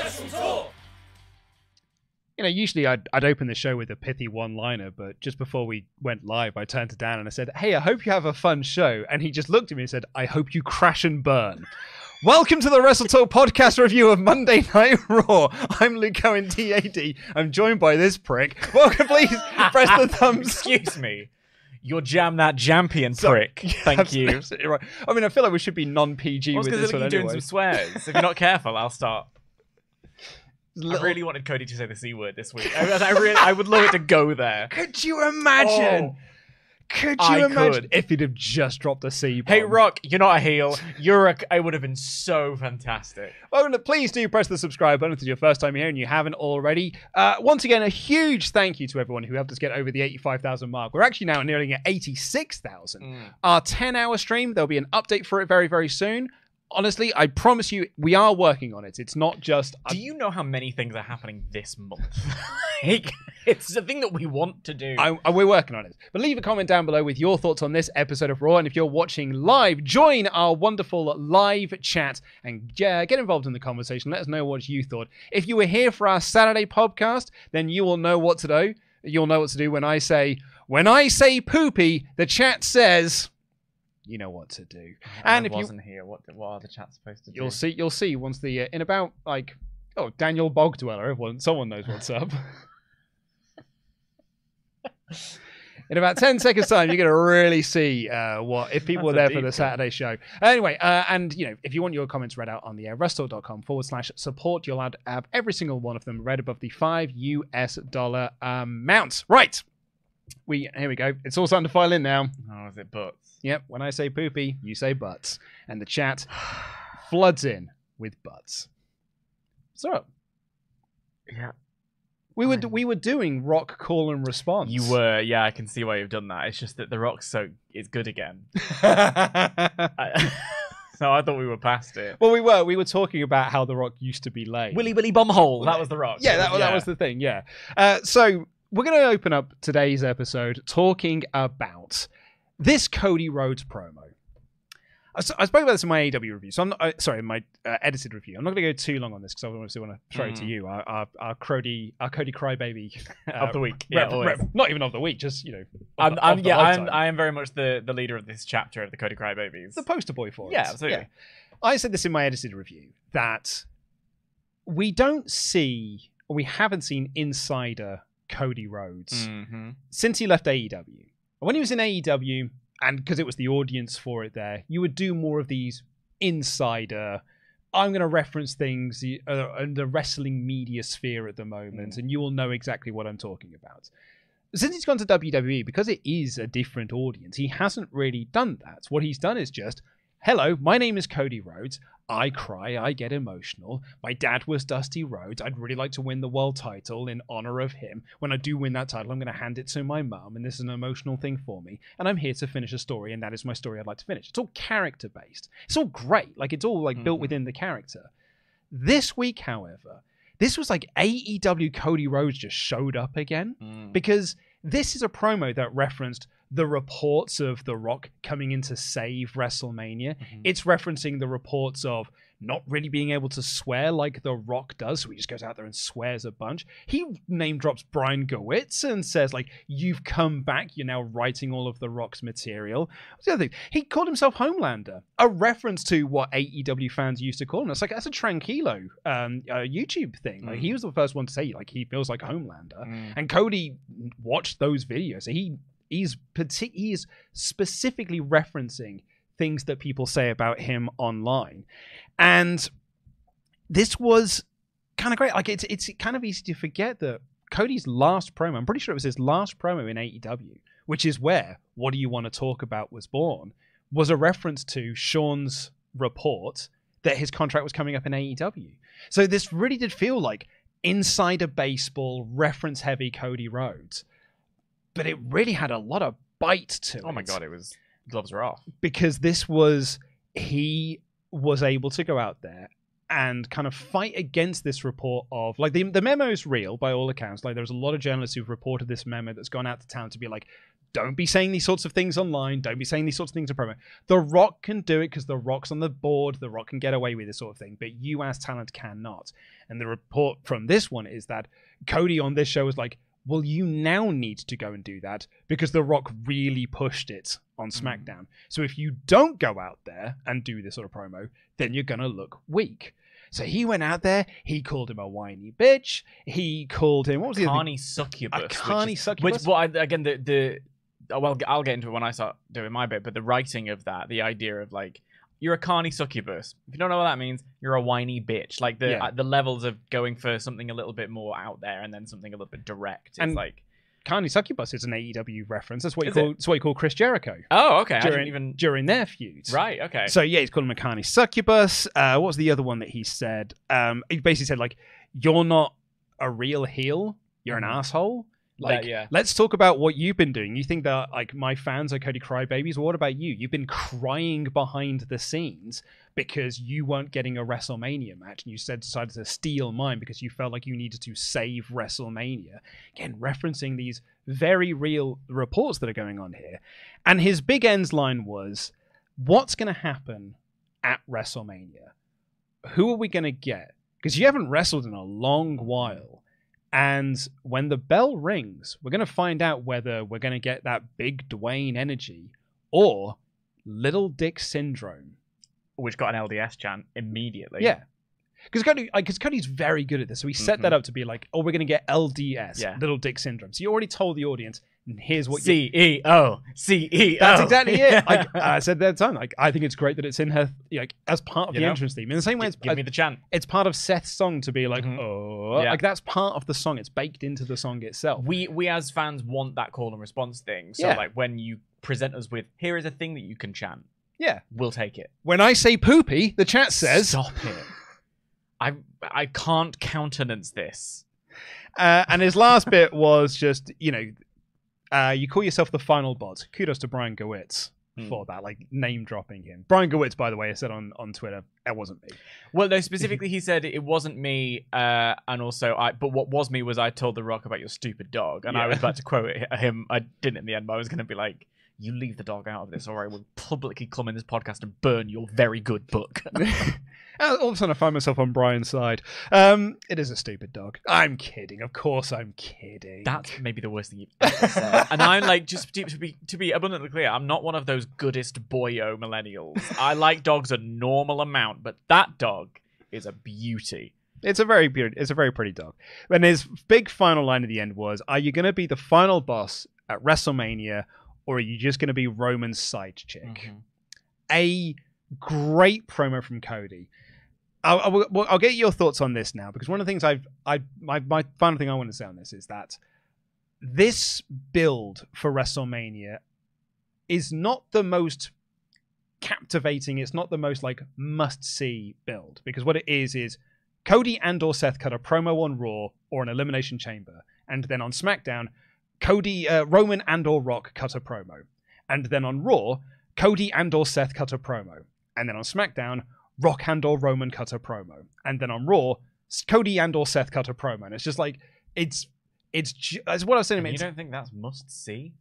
WrestleTalk. You know, usually I'd open the show with a pithy one-liner, but just before we went live, I turned to Dan and I said, "Hey, I hope you have a fun show." And he just looked at me and said, "I hope you crash and burn." Welcome to the WrestleTalk podcast review of Monday Night Raw. I'm Luke Cohen, TAD. I'm joined by this prick. Welcome, please. Press the thumbs. Excuse me. You're jam that champion prick. Yeah, thank you. Right. I mean, I feel like we should be non-PG with this one anyway. Doing some swears. If you're not careful, I'll start. I really wanted Cody to say the C word this week. I would love it to go there. Could you imagine? Oh, could you imagine if he'd have just dropped a C bomb? Hey, Rock, you're not a heel. You're a... It would have been so fantastic. Well, please do press the subscribe button if it's your first time here and you haven't already. Once again, a huge thank you to everyone who helped us get over the 85,000 mark. We're actually now nearing at 86,000. Our 10-hour stream, there'll be an update for it very, very soon. Honestly, I promise you, we are working on it. It's not just... Do you know how many things are happening this month? Like, it's the thing that we want to do. We're working on it. But leave a comment down below with your thoughts on this episode of Raw. And if you're watching live, join our wonderful live chat and get involved in the conversation. Let us know what you thought. If you were here for our Saturday podcast, then you will know what to do. You'll know what to do when I say poopy, the chat says... You know what to do. And if wasn't you here, what are the chats supposed to do? You'll see once the in about like Daniel Bogdweller, someone knows what's up. In about 10 seconds time, you're gonna really see what if people were there for the Saturday show. Anyway, and you know, if you want your comments read out on the air, wrestle.com/support, you'll have every single one of them read above the $5 amounts. Right. Here we go. It's all starting to file in now. Oh, is it butts? Yep. When I say poopy, you say butts, and the chat floods in with butts. So, yeah, we were doing Rock call and response. You were, yeah. I can see why you've done that. It's just that the Rock's is good again. No, I thought we were past it. Well, we were. We were talking about how the Rock used to be lame. Willy Willy Bumhole. That was the Rock. Yeah, that was the thing. Yeah. So. We're going to open up today's episode talking about this Cody Rhodes promo. I spoke about this in my AEW review, so I'm not, sorry, my edited review. I'm not going to go too long on this because I obviously want to throw it to you, our Cody Crybaby of the week. Yeah, not even of the week, just you know. I am very much the leader of this chapter of the Cody Crybabies, the poster boy for it. Yeah, absolutely. Yeah. I said this in my edited review that we don't see, or we haven't seen insider Cody Rhodes since he left AEW. When he was in AEW, and because it was the audience for it there, you would do more of these insider, I'm going to reference things in the wrestling media sphere at the moment, and you will know exactly what I'm talking about. Since he's gone to WWE, because it is a different audience, he hasn't really done that. What he's done is just, hello, my name is Cody Rhodes. I cry, I get emotional. My dad was Dusty Rhodes. I'd really like to win the world title in honor of him. When I do win that title, I'm going to hand it to my mum, and this is an emotional thing for me. And I'm here to finish a story, and that is my story I'd like to finish. It's all character-based. It's all great. Like, it's all, like, built within the character. This week, however, this was like AEW Cody Rhodes just showed up again, because this is a promo that referenced the reports of The Rock coming in to save WrestleMania. It's referencing the reports of not really being able to swear like The Rock does, so he just goes out there and swears a bunch. He name drops Brian Gewitz and says, like, you've come back, you're now writing all of The Rock's material. What's the other thing? He called himself Homelander, a reference to what AEW fans used to call him. It's like, that's a Tranquilo YouTube thing. Like, he was the first one to say, like, he feels like Homelander. And Cody watched those videos. So he is specifically referencing things that people say about him online. And this was kind of great. Like, it's kind of easy to forget that Cody's last promo, I'm pretty sure it was his last promo in AEW, which is where What Do You Want to Talk About was born, was a reference to Sean's report that his contract was coming up in AEW. So this really did feel like insider baseball, reference-heavy Cody Rhodes. But it really had a lot of bite to it. Oh my God, it was... gloves are off. Because he was able to go out there and kind of fight against this report of, like, the memo is real by all accounts. Like, there's a lot of journalists who've reported this memo that's gone out to town to be like, don't be saying these sorts of things online. Don't be saying these sorts of things on promo. The Rock can do it because The Rock's on the board. The Rock can get away with this sort of thing, but you as talent cannot. And the report from this one is that Cody on this show is like, well, you now need to go and do that because The Rock really pushed it on SmackDown. So if you don't go out there and do this sort of promo, then you're going to look weak. So he went out there, he called him a whiny bitch, he called him... what was carny succubus. A carny succubus. Which, well, again, well, I'll get into it when I start doing my bit, but the writing of that, the idea of, like, you're a carny succubus. If you don't know what that means, you're a whiny bitch. Like, the levels of going for something a little bit more out there and then something a little bit direct. It's like... carny succubus is an AEW reference. That's what you call. That's what you call Chris Jericho. Oh, okay. During their feud. Right. Okay. So yeah, he's called him a carny succubus. What was the other one that he said? He basically said, like, you're not a real heel. You're an asshole. Like, let's talk about what you've been doing. You think that, like, my fans are Cody crybabies? Well, what about you? You've been crying behind the scenes because you weren't getting a WrestleMania match, and you decided to steal mine because you felt like you needed to save WrestleMania. Again, referencing these very real reports that are going on here. And his big ends line was, what's going to happen at WrestleMania? Who are we going to get? Because you haven't wrestled in a long while. And when the bell rings, we're going to find out whether we're going to get that big Dwayne energy or Little Dick Syndrome. Which got an LDS chant immediately. Yeah. Because Cody's very good at this. So he set that up to be like, oh, we're going to get LDS, Little Dick Syndrome. So you already told the audience, and here's what CEO. That's exactly it. Like, I said that time. Like, I think it's great that it's in her, like, as part of the entrance theme. In the same way, it's, give me the chant. It's part of Seth's song to be like, oh, like, that's part of the song. It's baked into the song itself. We as fans want that call and response thing. So like, when you present us with, here is a thing that you can chant. Yeah, we'll take it. When I say poopy, the chat says, stop it. I can't countenance this. And his last bit was just, you know, you call yourself the final boss. Kudos to Brian Gewitz for that, like, name dropping him. Brian Gewitz, by the way, said on Twitter, it wasn't me. Well, no, specifically he said it wasn't me, and also but what was me was I told The Rock about your stupid dog, and I was about to quote him. I didn't in the end, but I was going to be like, you leave the dog out of this, or I will publicly come in this podcast and burn your very good book. All of a sudden, I find myself on Brian's side. It is a stupid dog. I'm kidding. Of course, I'm kidding. That's maybe the worst thing you've ever said. And I'm like, just to be abundantly clear, I'm not one of those goodest boyo millennials. I like dogs a normal amount, but that dog is a beauty. It's a very pretty dog. And his big final line at the end was, "Are you going to be the final boss at WrestleMania?" Or are you just going to be Roman's side chick? A great promo from Cody. I'll get your thoughts on this now, because one of the things my final thing I want to say on this is that this build for WrestleMania is not the most captivating. It's not the most, like, must-see build, because what it is Cody and/or Seth cut a promo on Raw or an Elimination Chamber, and then on SmackDown, Roman and/or Rock cut a promo. And then on Raw, Cody and/or Seth cut a promo. And then on SmackDown, Rock and/or Roman cut a promo. And then on Raw, Cody and/or Seth cut a promo. And it's just like, it's what I was saying. You don't think that's must see?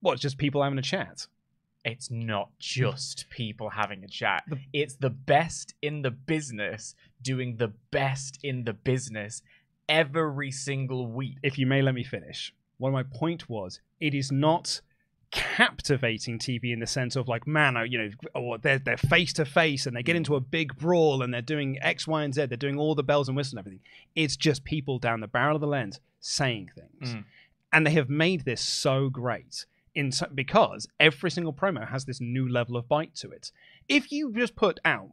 What, it's just people having a chat? It's not just people having a chat. It's the best in the business doing the best in the business every single week. If you may let me finish. Well, my point was, it is not captivating TV in the sense of, like, man, you know, or they're face to face and they get into a big brawl and they're doing X, Y, and Z. They're doing all the bells and whistles and everything. It's just people down the barrel of the lens saying things. And they have made this so great because every single promo has this new level of bite to it. If you just put out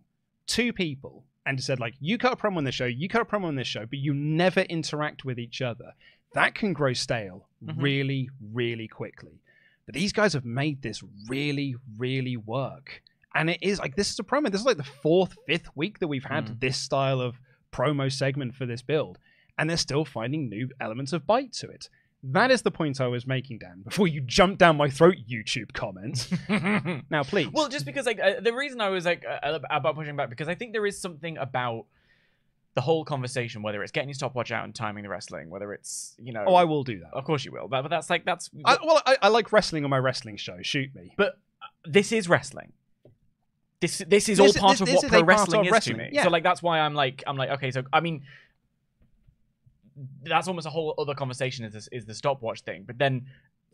two people and said, like, you cut a promo on this show, you cut a promo on this show, but you never interact with each other, that can grow stale really, really quickly. But these guys have made this really, really work. And it is like, this is a promo. This is like the fourth, fifth week that we've had this style of promo segment for this build. And they're still finding new elements of bite to it. That is the point I was making, Dan, before you jumped down my throat, YouTube comments. Now, please. Well, just because like the reason I was like about pushing back, because I think there is something about the whole conversation, whether it's getting your stopwatch out and timing the wrestling, whether it's, you know... Oh, I will do that. Of course you will. But that's like... that's. I like wrestling on my wrestling show. Shoot me. But this is wrestling. This is all part of what pro wrestling is to me. Yeah. So, like, that's why I'm like, okay, so, I mean... That's almost a whole other conversation is the stopwatch thing. But then,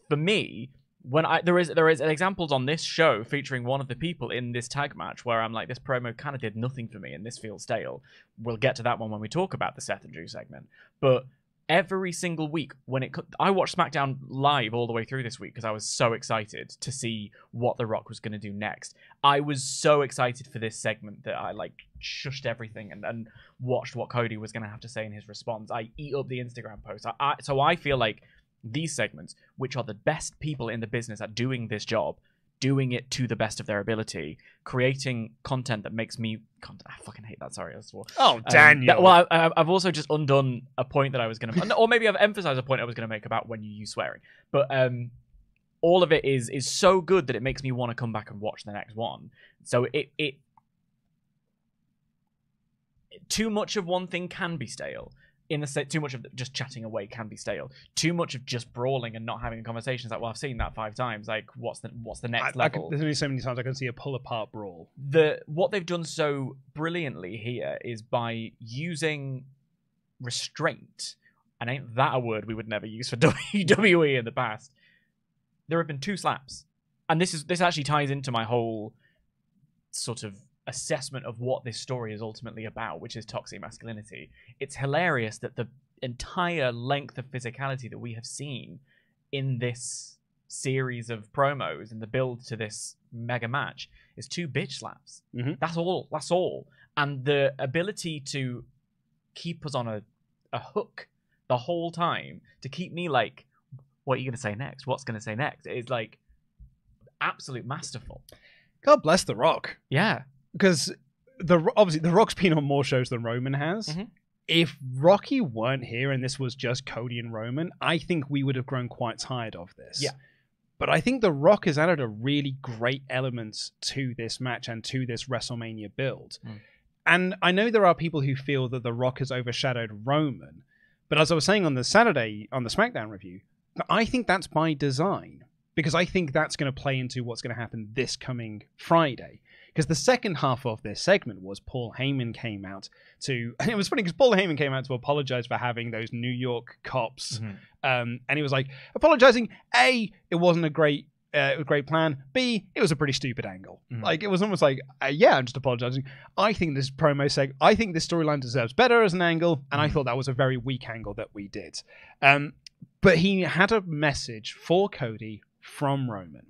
for me, when there is examples on this show featuring one of the people in this tag match where I'm like, this promo kind of did nothing for me and this feels stale. We'll get to that one when we talk about the Seth and Drew segment. But every single week when I watched SmackDown live all the way through this week because I was so excited to see what The Rock was going to do next. I was so excited for this segment that I like shushed everything and watched what Cody was going to have to say in his response. I eat up the Instagram posts. So I feel like these segments, which are the best people in the business at doing this job, doing it to the best of their ability, creating content that makes me... I fucking hate that, sorry. I swore. Oh, Daniel. Well, I've also just undone a point that I was going to... Or maybe I've emphasized a point I was going to make about when you use swearing. But all of it is so good that it makes me want to come back and watch the next one. So it too much of one thing can be stale. Too much of just chatting away can be stale. Too much of just brawling and not having a conversation is like, well, I've seen that 5 times. Like, what's the next level? There's only so many times I can see a pull apart brawl. What they've done so brilliantly here is by using restraint, and ain't that a word we would never use for WWE in the past? There have been 2 slaps, and this actually ties into my whole sort of assessment of what this story is ultimately about, which is toxic masculinity. It's hilarious that the entire length of physicality that we have seen in this series of promos and the build to this mega match is 2 bitch slaps. Mm-hmm. That's all. And the ability to keep us on a hook the whole time, to keep me like, what are you going to say next? What's going to say next? It's like absolute masterful. God bless The Rock. Yeah. Because obviously The Rock's been on more shows than Roman has. Mm-hmm. If Rocky weren't here and this was just Cody and Roman, I think we would have grown quite tired of this. Yeah. But I think The Rock has added a really great element to this match and to this WrestleMania build. Mm. And I know there are people who feel that The Rock has overshadowed Roman. But as I was saying on the Saturday, on the SmackDown review, I think that's by design. Because I think that's going to play into what's going to happen this coming Friday. Because the second half of this segment was Paul Heyman came out to... And it was funny because Paul Heyman came out to apologize for having those New York cops. Mm-hmm. And he was like, apologizing, A, it wasn't a great plan. B, it was a pretty stupid angle. Mm-hmm. Like, it was almost like, yeah, I'm just apologizing. I think this storyline deserves better as an angle. And mm-hmm. I thought that was a very weak angle that we did. But he had a message for Cody from Roman.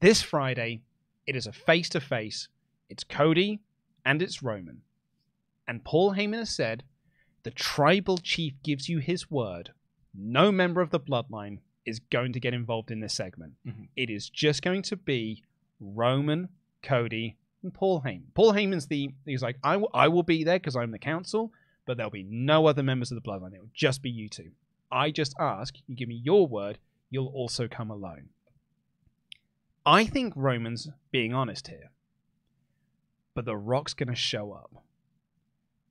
This Friday... It is a face-to-face. It's Cody and it's Roman. And Paul Heyman has said, the tribal chief gives you his word. No member of the bloodline is going to get involved in this segment. Mm-hmm. It is just going to be Roman, Cody, and Paul Heyman. Paul Heyman's he's like, I will be there because I'm the council, but there'll be no other members of the bloodline. It will just be you two. I just ask, you give me your word, you'll also come alone. I think Roman's being honest here. But The Rock's going to show up.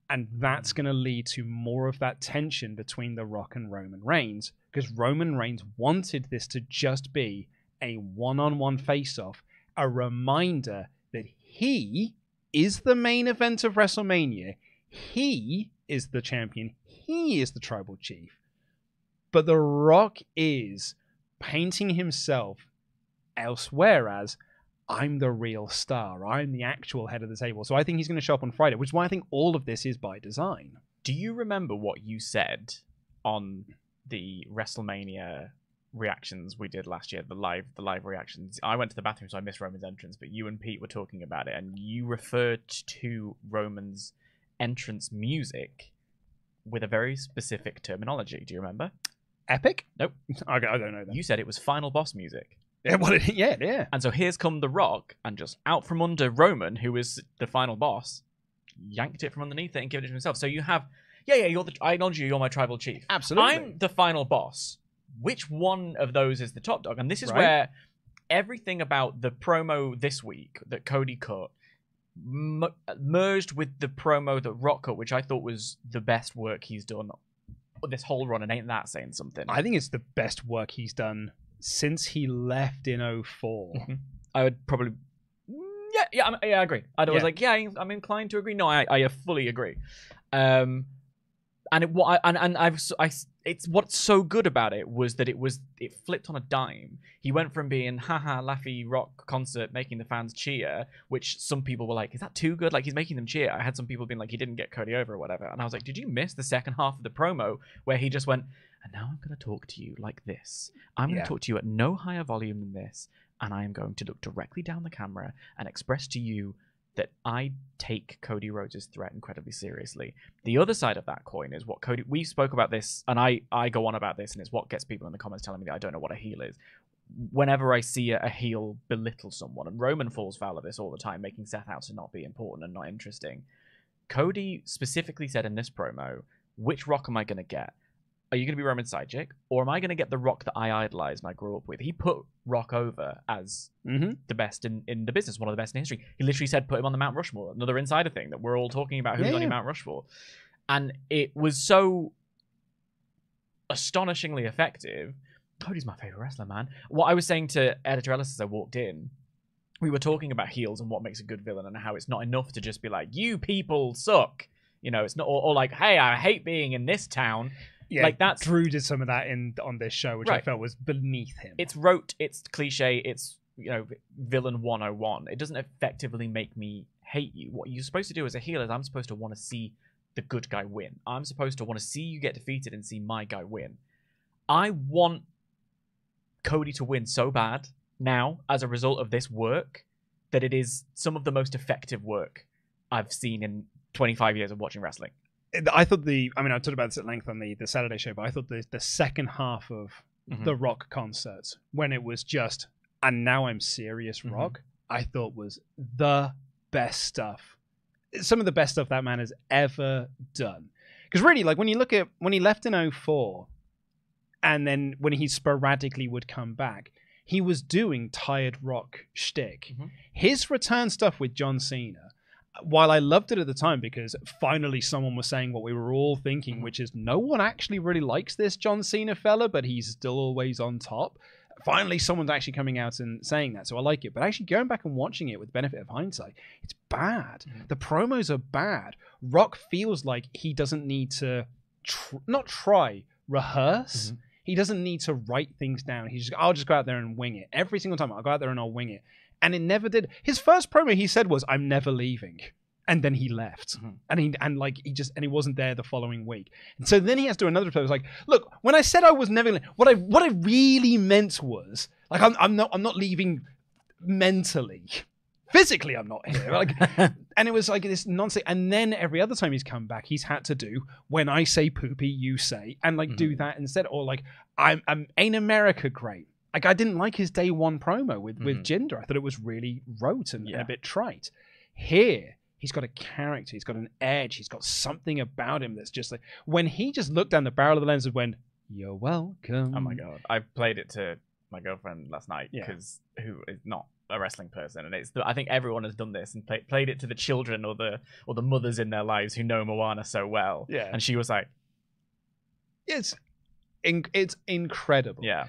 And that's going to lead to more of that tension between The Rock and Roman Reigns. Because Roman Reigns wanted this to just be a one-on-one face-off. A reminder that he is the main event of WrestleMania. He is the champion. He is the tribal chief. But The Rock is painting himself elsewhere as, I'm the real star. I'm the actual head of the table. So I think he's going to show up on Friday, which is why I think all of this is by design. Do you remember what you said on the WrestleMania reactions we did last year, the live reactions? I went to the bathroom, so I missed Roman's entrance, but you and Pete were talking about it, and you referred to Roman's entrance music with a very specific terminology. Do you remember? Epic? Nope. I don't know that. You said it was Final Boss music. Yeah, well, yeah. And so here's come The Rock, and just out from under Roman, who is the final boss, yanked it from underneath it and given it to himself. So you have, I acknowledge you, you're my tribal chief. Absolutely. I'm the final boss. which one of those is the top dog? And this is where everything about the promo this week that Cody cut merged with the promo that Rock cut, which I thought was the best work he's done this whole run, and ain't that saying something? I think it's the best work he's done since he left in 04. I would probably... Yeah, I agree. I was like, yeah, I'm inclined to agree. No, I fully agree. It's what's so good about it was that it flipped on a dime. He went from being haha laughy rock concert making the fans cheer, which some people were like, is that too good? Like, he's making them cheer. I had some people being like, he didn't get Cody over or whatever, and I was like, did you miss the second half of the promo where he just went, and now I'm gonna talk to you like this. I'm gonna talk to you at no higher volume than this, and I am going to look directly down the camera and express to you that I take Cody Rhodes' threat incredibly seriously. The other side of that coin is what Cody... We spoke about this, and I go on about this, and it's what gets people in the comments telling me that I don't know what a heel is. Whenever I see a heel belittle someone, and Roman falls foul of this all the time, making Seth out to not be important and not interesting, Cody specifically said in this promo, which Rock am I going to get? Are you going to be Roman's sidekick, or am I going to get the Rock that I idolized and I grew up with? He put Rock over as the best in the business, one of the best in history. He literally said, put him on the Mount Rushmore, another insider thing that we're all talking about, who's on your Mount Rushmore. And it was so astonishingly effective. Cody's my favorite wrestler, man. What I was saying to Editor Ellis as I walked in, we were talking about heels and what makes a good villain and how it's not enough to just be like, you people suck. You know, it's not, or like, hey, I hate being in this town. Yeah, like that's, Drew did some of that on this show, which I felt was beneath him. It's rote, it's cliche, it's, you know, villain 101. It doesn't effectively make me hate you. What you're supposed to do as a heel is I'm supposed to want to see the good guy win. I'm supposed to want to see you get defeated and see my guy win. I want Cody to win so bad now as a result of this work that it is some of the most effective work I've seen in 25 years of watching wrestling. I thought I talked about this at length on the Saturday show, but I thought the second half of the Rock concerts, when it was just, and now I'm serious Rock, I thought was the best stuff. Some of the best stuff that man has ever done. Because really, like when you look at when he left in 04 and then when he sporadically would come back, he was doing tired Rock shtick. His return stuff with John Cena, while I loved it at the time because finally someone was saying what we were all thinking, which is no one actually really likes this John Cena fella, but he's still always on top. Finally, someone's actually coming out and saying that, so I like it. But actually going back and watching it with the benefit of hindsight, it's bad. The promos are bad. Rock feels like he doesn't need to, rehearse. He doesn't need to write things down. He's just, I'll just go out there and wing it. Every single time I'll go out there and I'll wing it. And it never did. His first promo he said was, I'm never leaving. And then he left. And he wasn't there the following week. And so then he has to do another promo. It's like, look, when I said I was never leaving, what I really meant was, like, I'm not leaving mentally. Physically, I'm not here. Like, and it was like this nonsense. And then every other time he's come back, he's had to do, when I say poopy, you say, and like do that instead. Or like, I'm ain't America great? Like, I didn't like his day one promo with Jinder. I thought it was really rote and a bit trite. Here, he's got a character. He's got an edge. He's got something about him that's just like... When he just looked down the barrel of the lens and went, you're welcome. Oh, my God. I played it to my girlfriend last night because who is not a wrestling person. And it's I think everyone has done this and played it to the children or the mothers in their lives who know Moana so well. Yeah. And she was like... It's incredible. Yeah.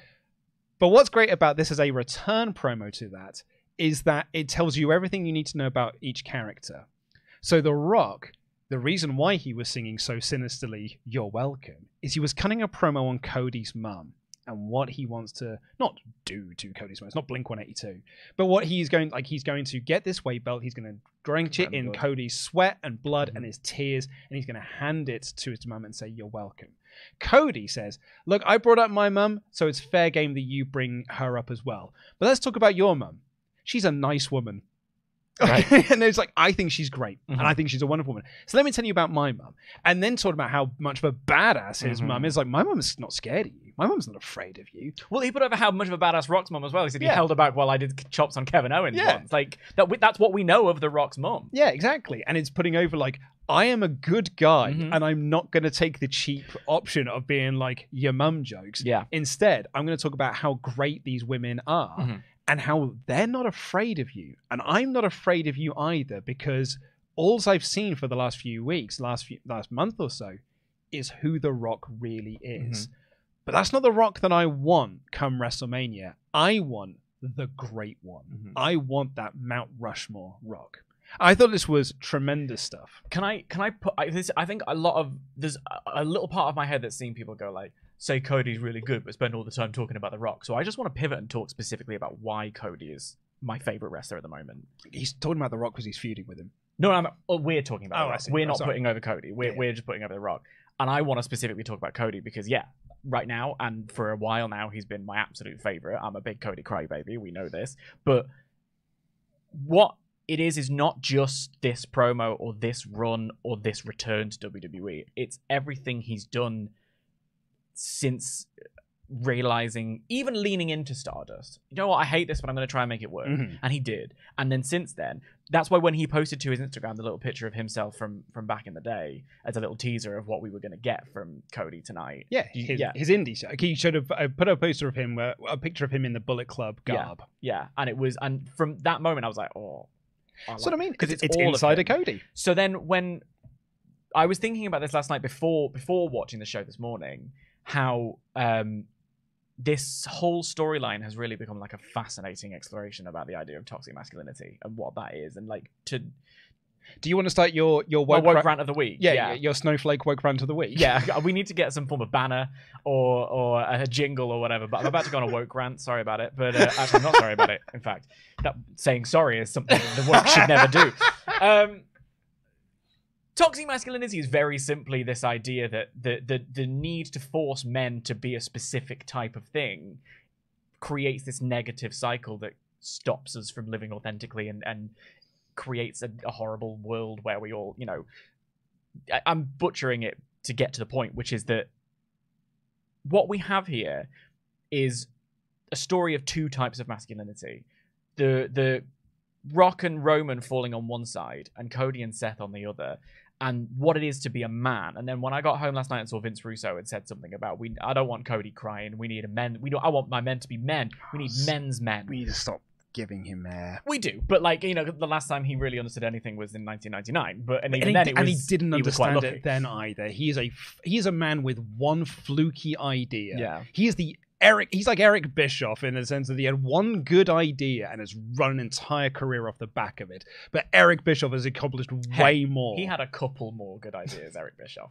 But what's great about this as a return promo to that is that it tells you everything you need to know about each character. So The Rock, the reason why he was singing so sinisterly, you're welcome, is he was cutting a promo on Cody's mum and what he wants to not do to Cody's mum. It's not Blink-182. But what he's going to get this weight belt, he's going to drench it in Cody's sweat and blood and his tears, and he's going to hand it to his mum and say, you're welcome. Cody says, look, I brought up my mum, so it's fair game that you bring her up as well. But let's talk about your mum. She's a nice woman. Right. And it's like, I think she's great. And I think she's a wonderful woman. So let me tell you about my mum. And then talk about how much of a badass his mum is. Like, my mum's not scared of you. My mum's not afraid of you. Well, he put over how much of a badass Rock's mum as well. He said he held her back while I did chops on Kevin Owens once. Like, that's what we know of The Rock's mum. Yeah, exactly. And it's putting over like, I am a good guy, and I'm not going to take the cheap option of being like your mum jokes. Yeah. Instead, I'm going to talk about how great these women are and how they're not afraid of you. And I'm not afraid of you either, because all I've seen for the last few weeks, last month or so, is who The Rock really is. But that's not The Rock that I want come WrestleMania. I want the great one. I want that Mount Rushmore Rock. I thought this was tremendous stuff. Can I put this? I think there's a little part of my head that's seen people go like, say Cody's really good, but spend all the time talking about The Rock. So I just want to pivot and talk specifically about why Cody is my favorite wrestler at the moment. He's talking about The Rock because he's feuding with him. No, we're talking about The Rock. We're not putting over Cody. We're just putting over The Rock. And I want to specifically talk about Cody because, yeah, right now and for a while now, he's been my absolute favorite. I'm a big Cody crybaby. We know this. But what it is not just this promo or this run or this return to WWE. It's everything he's done since realizing, even leaning into Stardust. You know what? I hate this, but I'm going to try and make it work. And he did. And then since then, that's why when he posted to his Instagram the little picture of himself from back in the day as a little teaser of what we were going to get from Cody tonight. Yeah, his indie show. He should have put a poster of him, a picture of him in the Bullet Club garb. Yeah, and it was, and from that moment I was like, oh. So I mean, because it's insider Cody. So then, when I was thinking about this last night before watching the show this morning, how this whole storyline has really become like a fascinating exploration about the idea of toxic masculinity and what that is, and like to. Do you want to start your woke rant of the week? Yeah, your snowflake woke rant of the week. Yeah, we need to get some form of banner or a jingle or whatever. But I'm about to go on a woke rant. Sorry about it. But actually, I'm not sorry about it. In fact, that saying sorry is something the woke should never do. Toxic masculinity is very simply this idea that the need to force men to be a specific type of thing creates this negative cycle that stops us from living authentically and creates a horrible world where we all, you know, I'm butchering it to get to the point, which is that what we have here is a story of two types of masculinity. The Rock and Roman falling on one side and Cody and Seth on the other, and what it is to be a man. And then when I got home last night and saw Vince Russo had said something about, I don't want Cody crying. We need a men. I want my men to be men. We need men's men. We need to stop giving him air. We do, but like, you know, the last time he really understood anything was in 1999. But and even then, he didn't understand it then either. He is a man with one fluky idea. Yeah, he's like Eric Bischoff in the sense that he had one good idea and has run an entire career off the back of it. But Eric Bischoff has accomplished way more. He had a couple more good ideas, Eric Bischoff,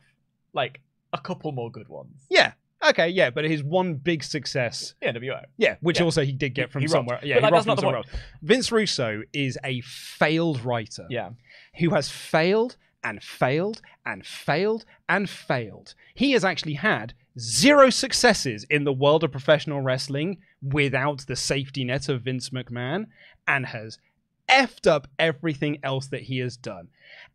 like a couple more good ones. Yeah. Okay, yeah, but his one big success... Yeah, NWO. Yeah, which also he did get from somewhere. Yeah, but that's not the point. Vince Russo is a failed writer. Yeah. Who has failed and failed and failed and failed. He has actually had zero successes in the world of professional wrestling without the safety net of Vince McMahon, and has effed up everything else that he has done.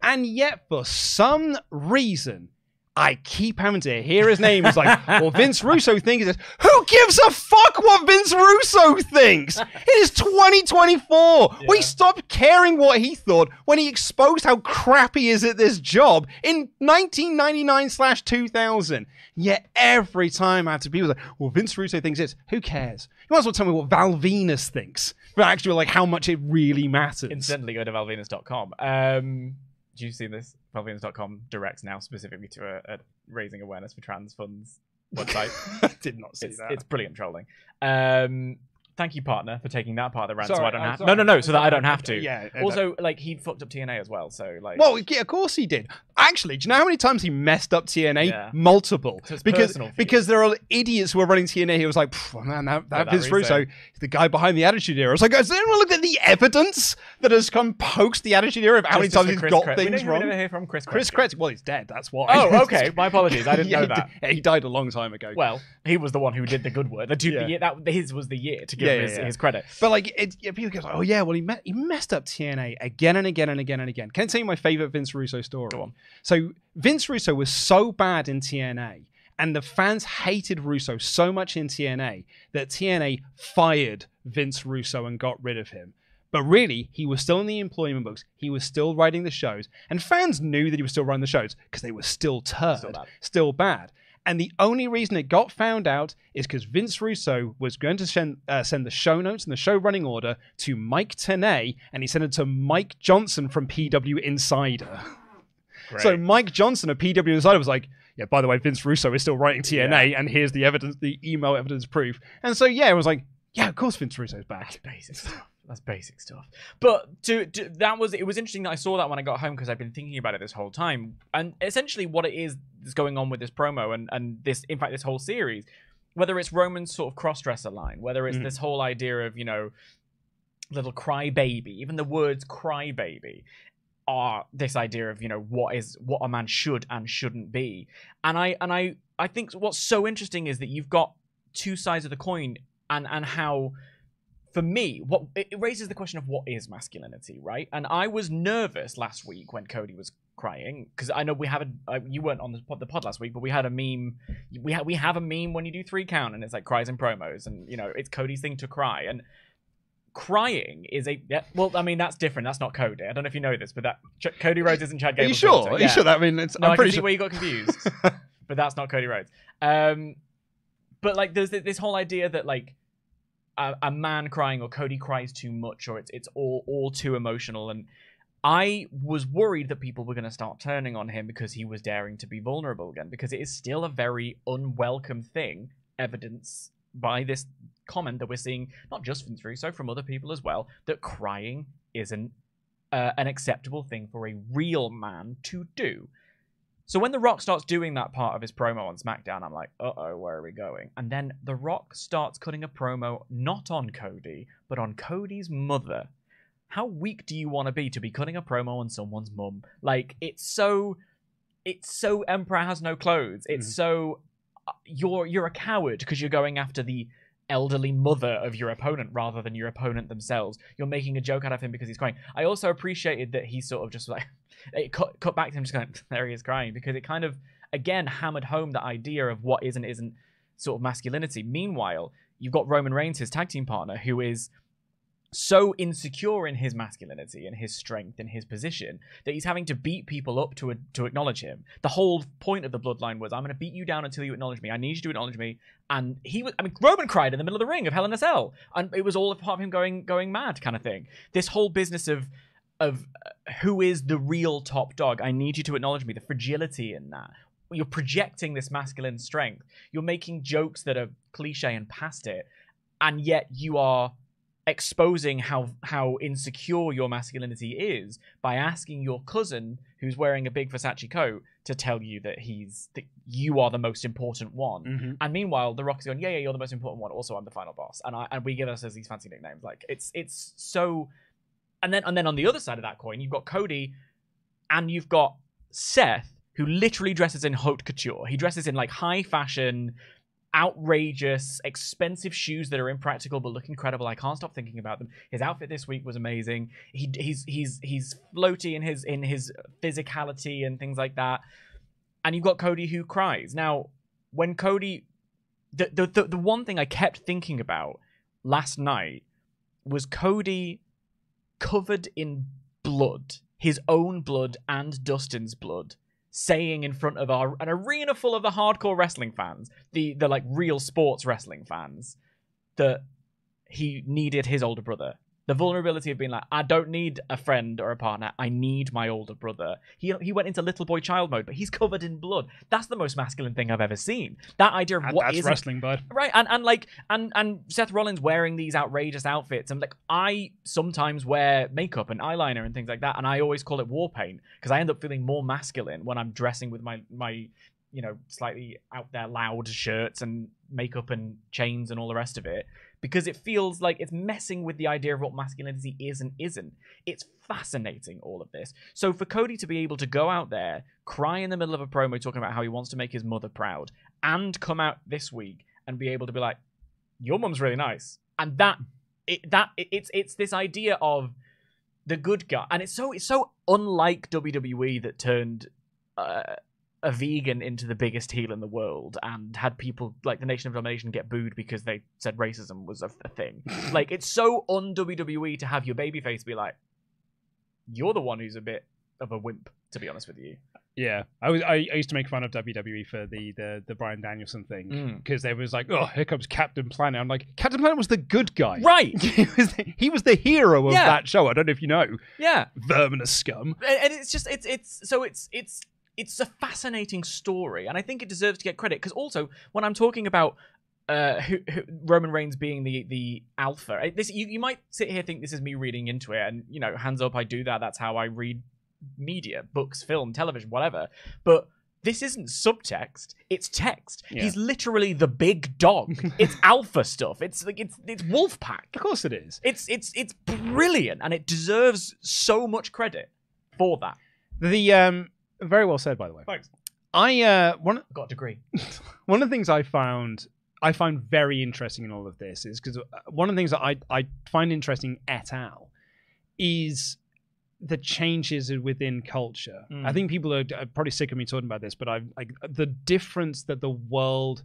And yet, for some reason... I keep having to hear his name. It's like, well, Vince Russo thinks this. Who gives a fuck what Vince Russo thinks? It is 2024. Yeah. We stopped caring what he thought when he exposed how crap he is at this job in 1999/2000. Yet every time I have to be like, well, Vince Russo thinks this. Who cares? You might as well tell me what Val Venis thinks. But actually, like, how much it really matters. Incidentally, go to valvenis.com. Do you see this? Valvenis.com directs now specifically to a raising awareness for trans funds website. I did not see that. It's brilliant trolling. Thank you, partner, for taking that part of the rant. So I don't have to. No. So that I don't have to. Yeah. Also, like, he fucked up TNA as well. So like. Well, yeah, of course he did. Actually, do you know how many times he messed up TNA? Yeah. Multiple. So because there are idiots who are running TNA. He was like, man, that Vince Russo, the guy behind the Attitude Era. I was like, has anyone looked at the evidence that has come post the Attitude Era of how many times he's got things wrong? We never hear from Chris Kretzky. Chris Kretzky. Well, he's dead. That's why. Oh, okay. My apologies. I didn't know that. He died a long time ago. Well, he was the one who did the good work. His was the year to get. His credit. But like, people go, oh yeah, well he messed up TNA again and again and again and again. Can I tell you my favorite Vince Russo story? Go on. So Vince Russo was so bad in TNA, and the fans hated Russo so much in TNA that TNA fired Vince Russo and got rid of him. But really, he was still in the employment books. He was still writing the shows. And fans knew that he was still running the shows because they were still turd, still bad. And the only reason it got found out is because Vince Russo was going to send the show notes and the show running order to Mike Tenay, and he sent it to Mike Johnson from PW Insider. Great. So Mike Johnson of PW Insider was like, yeah, by the way, Vince Russo is still writing TNA, and here's the evidence, the email evidence proof. And so, yeah, it was like, yeah, of course Vince Russo's back. That's basic stuff. But it was interesting that I saw that when I got home because I've been thinking about it this whole time. And essentially what it is that's going on with this promo and in fact this whole series, whether it's Roman's sort of cross-dresser line, whether it's this whole idea of, you know, little crybaby, even the words crybaby are this idea of, you know, what a man should and shouldn't be. And I think what's so interesting is that you've got two sides of the coin and how... For me, it raises the question of what is masculinity, right? And I was nervous last week when Cody was crying because I know we had you weren't on the pod last week, but we had a meme. We have a meme when you do 3 count, and it's like cries and promos, and you know it's Cody's thing to cry. And crying is a well, I mean that's different. That's not Cody. I don't know if you know this, but that Cody Rhodes isn't Chad Gable. Are you sure? Daughter. Are you sure? I mean, I'm pretty sure where you got confused, but that's not Cody Rhodes. But like there's this whole idea that like. A man crying or Cody cries too much or it's all too emotional, and I was worried that people were going to start turning on him because he was daring to be vulnerable again, because it is still a very unwelcome thing, evidenced by this comment that we're seeing not just from Vince Russo, from other people as well, that crying isn't an acceptable thing for a real man to do. So when The Rock starts doing that part of his promo on SmackDown, I'm like, uh-oh, where are we going? And then The Rock starts cutting a promo not on Cody, but on Cody's mother. How weak do you want to be cutting a promo on someone's mum? Like, it's so Emperor has no clothes. It's so... You're a coward because you're going after the elderly mother of your opponent rather than your opponent themselves. You're making a joke out of him because he's crying. I also appreciated that he sort of just like... It cut back to him just going, there he is crying, because it kind of, again, hammered home the idea of what is and isn't sort of masculinity. Meanwhile, you've got Roman Reigns, his tag team partner, who is so insecure in his masculinity and his strength and his position that he's having to beat people up to acknowledge him. The whole point of the bloodline was, I'm going to beat you down until you acknowledge me. I need you to acknowledge me. And he was, I mean, Roman cried in the middle of the ring of Hell in a Cell. And it was all a part of him going mad kind of thing. This whole business of who is the real top dog. I need you to acknowledge me. The fragility in that. You're projecting this masculine strength. You're making jokes that are cliche and past it. And yet you are exposing how insecure your masculinity is by asking your cousin, who's wearing a big Versace coat, to tell you that you are the most important one. And meanwhile, The Rock is going, yeah, you're the most important one. Also, I'm the final boss. And we give ourselves these fancy nicknames. Like, it's so... And then on the other side of that coin, you've got Cody and you've got Seth, who literally dresses in haute couture. He dresses in like high fashion, outrageous, expensive shoes that are impractical but look incredible. I can't stop thinking about them. His outfit this week was amazing. He's floaty in his physicality and things like that. And you've got Cody who cries. Now, when Cody, the one thing I kept thinking about last night was Cody covered in blood, his own blood and Dustin's blood, saying in front of an arena full of the hardcore wrestling fans, the like real sports wrestling fans, that he needed his older brother. The vulnerability of being like, I don't need a friend or a partner, I need my older brother. He went into little boy child mode, but he's covered in blood. That's the most masculine thing I've ever seen. That idea of what is wrestling, bud. Right, and Seth Rollins wearing these outrageous outfits. And like, I sometimes wear makeup and eyeliner and things like that, and I always call it war paint because I end up feeling more masculine when I'm dressing with my you know, slightly out there loud shirts and makeup and chains and all the rest of it, because it feels like it's messing with the idea of what masculinity is and isn't. It's fascinating, all of this. So for Cody to be able to go out there, cry in the middle of a promo talking about how he wants to make his mother proud, and come out this week and be able to be like, your mum's really nice. And it's this idea of the good guy. And it's so unlike WWE that turned a vegan into the biggest heel in the world and had people like the Nation of Domination get booed because they said racism was a thing. Like, it's so on WWE to have your babyface be like, you're the one who's a bit of a wimp, to be honest with you. Yeah, I used to make fun of WWE for the Bryan Danielson thing, because they was like, oh, here comes Captain Planet. I'm like, Captain Planet was the good guy, right? he was the hero of that show. I don't know if you know. Yeah, verminous scum. And it's just it's a fascinating story, and I think it deserves to get credit, because also when I'm talking about who Roman Reigns being the alpha, this you might sit here think this is me reading into it, and you know, hands up, I do that. That's how I read media, books, film, television, whatever. But this isn't subtext, it's text. Yeah. He's literally the big dog. It's alpha stuff. It's like it's Wolfpack. Of course it is. It's brilliant, and it deserves so much credit for that. The very well said, by the way. Thanks. I got a degree. One of the things I found very interesting in all of this is, because one of the things that I find interesting et al is the changes within culture. I think people are probably sick of me talking about this, but the difference that the world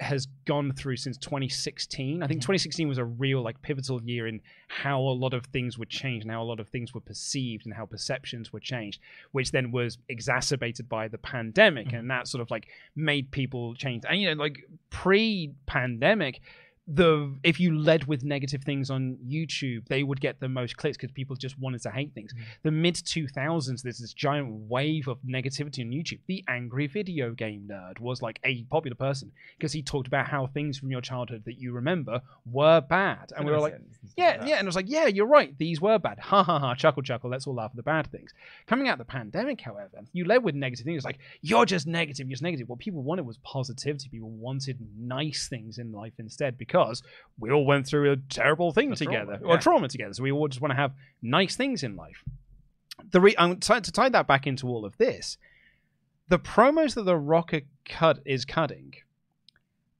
has gone through since 2016. I think 2016 was a real pivotal year in how a lot of things were changed and how a lot of things were perceived and how perceptions were changed, which then was exacerbated by the pandemic. And that sort of made people change. And pre-pandemic, if you led with negative things on YouTube, they would get the most clicks because people just wanted to hate things. The mid-2000s, there's this giant wave of negativity on YouTube. The angry video game nerd was a popular person because he talked about how things from your childhood that you remember were bad. And we were like, yeah. And I was like, yeah, you're right. These were bad. Ha ha ha. Chuckle, chuckle. Let's all laugh at the bad things. Coming out of the pandemic, however, you led with negative things. It's like, you're just negative. You're just negative. What people wanted was positivity. People wanted nice things in life instead, because we all went through a terrible thing together, or trauma together. So we all just want to have nice things in life. To tie that back into all of this, the promos that The Rock is cutting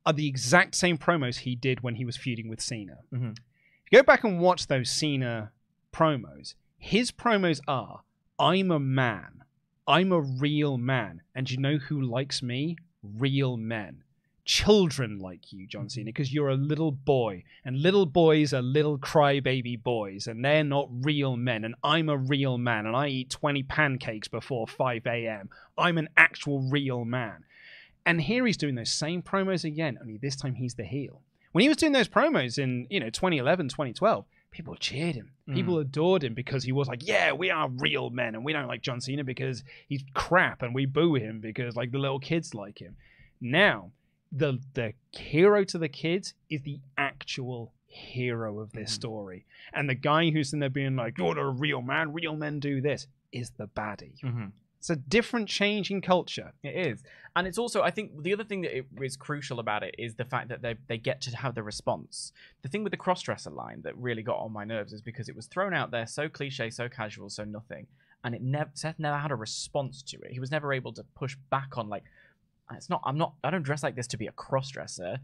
are the exact same promos he did when he was feuding with Cena. If you go back and watch those Cena promos, his promos are, I'm a man. I'm a real man. And you know who likes me? Real men. Children like you, John Cena, because you're a little boy, and little boys are little crybaby boys, and they're not real men. And I'm a real man, and I eat 20 pancakes before 5 a.m. I'm an actual real man. And here he's doing those same promos again, only this time he's the heel. When he was doing those promos in 2011, 2012, people cheered him. People adored him, because he was like, yeah, we are real men, and we don't like John Cena because he's crap, and we boo him because the little kids like him. Now, the hero to the kids is the actual hero of this story. And the guy who's in there being like, you're a real man, real men do this, is the baddie. It's a different change in culture. It is. And it's also, I think, the other thing that is crucial about it is the fact that they get to have the response. The thing with the crossdresser line that really got on my nerves is because it was thrown out there so cliche, so casual, so nothing. And Seth never had a response to it. He was never able to push back on I don't dress like this to be a crossdresser.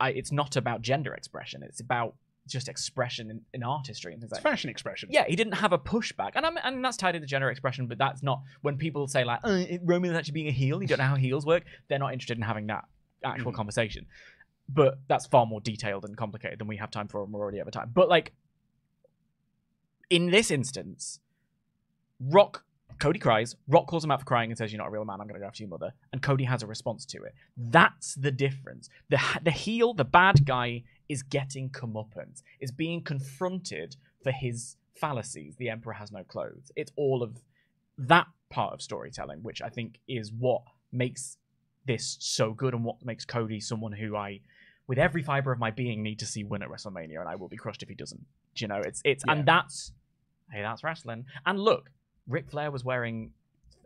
It's not about gender expression. It's about just expression in artistry and things like that. Fashion expression. Yeah, he didn't have a pushback. And that's tied into gender expression, but that's not when people say Roman is actually being a heel, you don't know how heels work. They're not interested in having that actual conversation. But that's far more detailed and complicated than we have time for, and we're already over time. But in this instance, Cody cries, Rock calls him out for crying and says, you're not a real man, I'm going to go after your mother. And Cody has a response to it. That's the difference. The heel, the bad guy, is getting comeuppance, is being confronted for his fallacies. The Emperor has no clothes. It's all of that part of storytelling, which I think is what makes this so good and what makes Cody someone who I, with every fiber of my being, need to see win at WrestleMania, and I will be crushed if he doesn't. Do you know, and that's wrestling. And look, Ric Flair was wearing,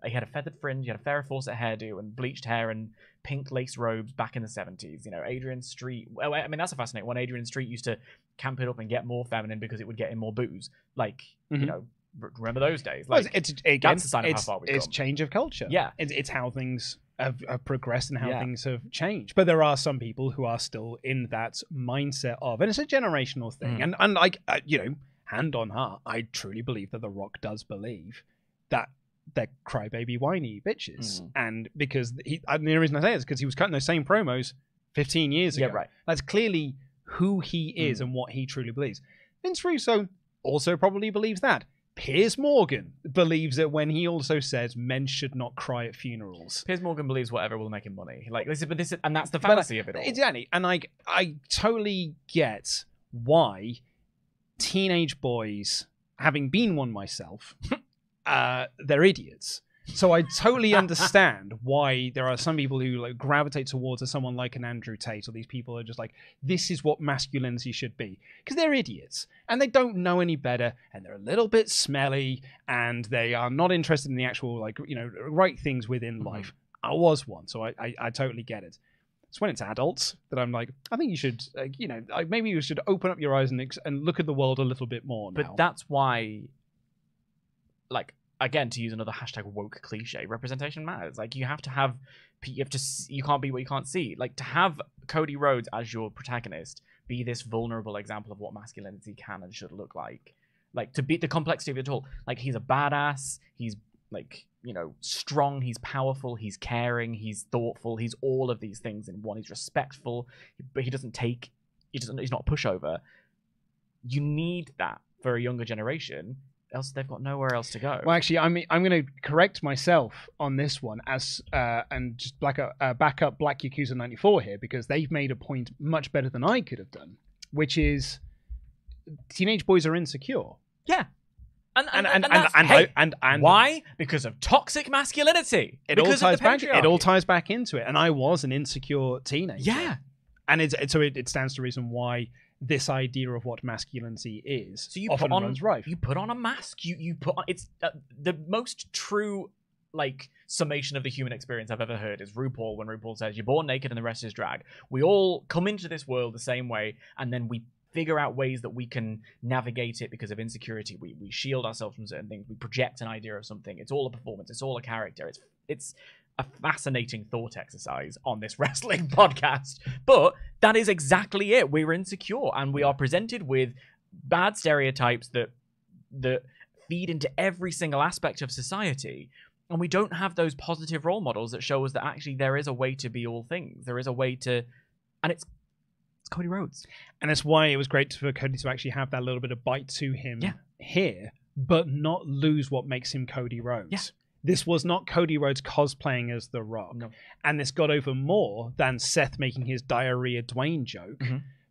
he had a feathered fringe, he had a Farrah Fawcett hairdo and bleached hair and pink lace robes back in the 70s. Adrian Street, that's a fascinating one. Adrian Street used to camp it up and get more feminine because it would get him more booze. Remember those days? That's the sign of how far we've come. It's change of culture. Yeah. It's how things have progressed and how things have changed. But there are some people who are still in that mindset of, and it's a generational thing. And hand on heart, I truly believe that The Rock does believe that they're crybaby whiny bitches. And because the reason I say it is because he was cutting those same promos 15 years ago. Yeah, right. That's clearly who he is and what he truly believes. Vince Russo also probably believes that. Piers Morgan believes it when he also says men should not cry at funerals. Piers Morgan believes whatever will make him money. Like this, but this, and that's the fallacy of it all. Exactly, and I totally get why teenage boys, having been one myself, they're idiots. So I totally understand why there are some people who like, gravitate towards someone like an Andrew Tate, or these people are just like, this is what masculinity should be. Because they're idiots, and they don't know any better, and they're a little bit smelly, and they are not interested in the actual, like, you know, right things within life. I was one, so I totally get it. It's when it's adults that I'm like, I think you should, you know, maybe you should open up your eyes and look at the world a little bit more now. But that's why, like... Again, to use another hashtag woke cliche, representation matters. Like you have to, you can't be what you can't see. Like to have Cody Rhodes as your protagonist be this vulnerable example of what masculinity can and should look like to beat the complexity of it all. Like he's a badass. He's like, you know, strong. He's powerful. He's caring. He's thoughtful. He's all of these things in one. He's respectful, but he's not a pushover. You need that for a younger generation. Else they've got nowhere else to go. Well, actually, I'm going to correct myself on this one and just back up Black Yakuza 94 here, because they've made a point much better than I could have done, which is teenage boys are insecure. Yeah. And why? Because of toxic masculinity. It all ties back into it. And I was an insecure teenager. Yeah. And so it stands to reason why this idea of what masculinity is you put on a mask. You put on, it's the most true like summation of the human experience I've ever heard is RuPaul, when RuPaul says you're born naked and the rest is drag. We all come into this world the same way, and then we figure out ways that we can navigate it because of insecurity. We shield ourselves from certain things. We project an idea of something. It's all a performance. It's all a character. It's a fascinating thought exercise on this wrestling podcast, but that is exactly it. We're insecure, and we are presented with bad stereotypes that feed into every single aspect of society, and we don't have those positive role models that show us that actually there is a way to be all things. There is a way to, and it's Cody Rhodes, and that's why it was great for Cody to actually have that little bit of bite to him here, but not lose what makes him Cody Rhodes. Yeah. This was not Cody Rhodes cosplaying as The Rock. No. And this got over more than Seth making his diarrhea Dwayne joke,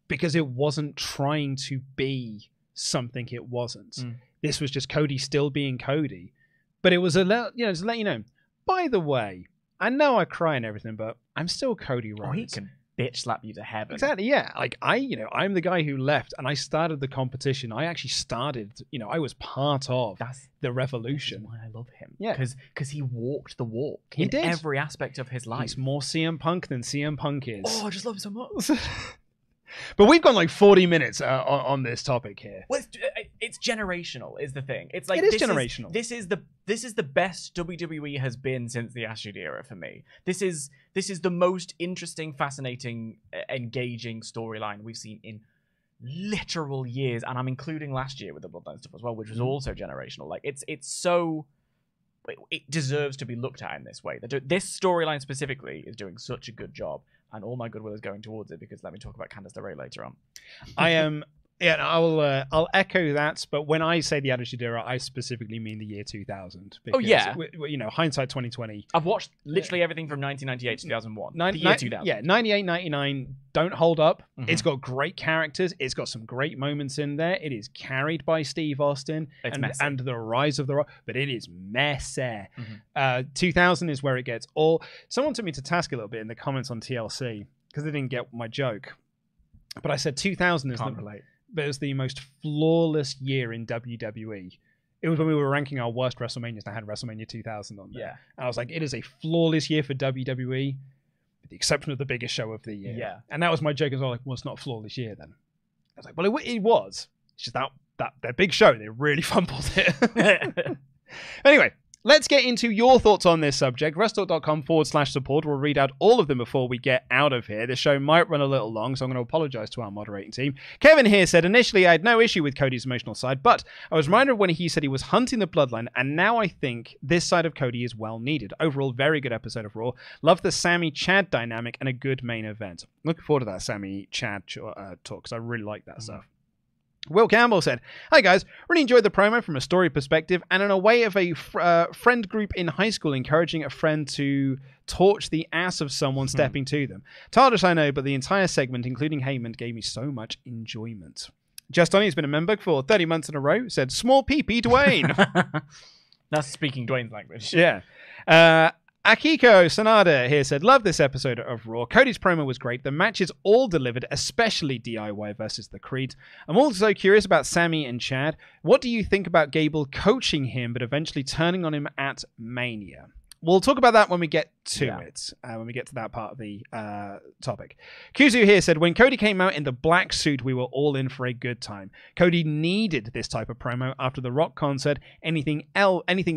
because it wasn't trying to be something it wasn't. This was just Cody still being Cody. But it was to let you know, by the way, I know I cry and everything, but I'm still Cody Rhodes. Oh, he can bitch slap you to heaven. Exactly, yeah. Like, I'm the guy who left, and I started the competition. I actually started, I was part of the revolution. That's why I love him. Yeah. Because he walked the walk. He did. Every aspect of his life. He's more CM Punk than CM Punk is. Oh, I just love him so much. But we've gone like 40 minutes on this topic here. Well, it's generational is the thing. It's like generational. This is the best WWE has been since the Attitude Era for me. This is the most interesting, fascinating, engaging storyline we've seen in literal years, and I'm including last year with the Bloodline stuff as well, which was also generational. Like it deserves to be looked at in this way. This storyline specifically is doing such a good job. And all my goodwill is going towards it, because let me talk about Candice LeRae later on. I'll echo that. But when I say the Attitude Era, I specifically mean the year 2000. Because, hindsight 2020. I've watched literally everything from 1998 to 2001. The year 2000. Yeah, 98, 99 don't hold up. It's got great characters. It's got some great moments in there. It is carried by Steve Austin and the rise of The Rock, but it is messy. 2000 is where it gets all. Someone took me to task a little bit in the comments on TLC because they didn't get my joke. But I said 2000 is But it was the most flawless year in WWE. It was when we were ranking our worst WrestleManias, and I had WrestleMania 2000 on there. Yeah. And I was like, it is a flawless year for WWE, with the exception of the biggest show of the year. Yeah. And that was my joke as well. Like, well, it's not a flawless year then. I was like, well, it was. It's just that their big show, they really fumbled it. Anyway, Let's get into your thoughts on this subject. WrestleTalk.com/support. We'll read out all of them before we get out of here. This show might run a little long, so I'm going to apologize to our moderating team. Kevin here said, initially I had no issue with Cody's emotional side, but I was reminded of when he said he was hunting the bloodline, and now I think this side of Cody is well needed. Overall, very good episode of Raw. Love the Sammy-Chad dynamic and a good main event. Looking forward to that Sammy-Chad talk, because I really like that stuff. Will Campbell said, hi guys, really enjoyed the promo from a story perspective and in a way of a friend group in high school encouraging a friend to torch the ass of someone stepping to them. Tardish, I know, but the entire segment, including Heyman, gave me so much enjoyment. Justoni has been a member for 30 months in a row, said, small pee-pee Dwayne. That's speaking Dwayne's language. Yeah. Akiko Sanada here said, love this episode of Raw. Cody's promo was great. The matches all delivered, especially DIY versus The Creeds. I'm also curious about Sammy and Chad. What do you think about Gable coaching him but eventually turning on him at Mania? We'll talk about that when we get to it, when we get to that part of the topic. Kuzu here said, when Cody came out in the black suit, we were all in for a good time. Cody needed this type of promo after the Rock concert. Anything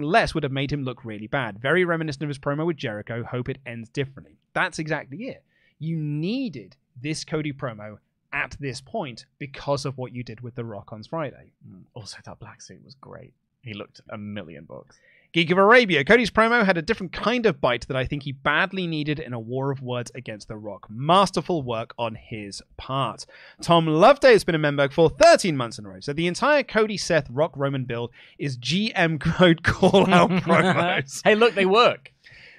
less would have made him look really bad. Very reminiscent of his promo with Jericho, hope it ends differently. That's exactly it. You needed this Cody promo at this point because of what you did with the Rock on Friday. Also, that black suit was great. He looked $1,000,000. Geek of Arabia, Cody's promo had a different kind of bite that I think he badly needed in a war of words against The Rock. Masterful work on his part. Tom Loveday has been a member for 13 months in a row, so the entire Cody, Seth, Rock, Roman build is GM code call-out promos. Hey, look, they work.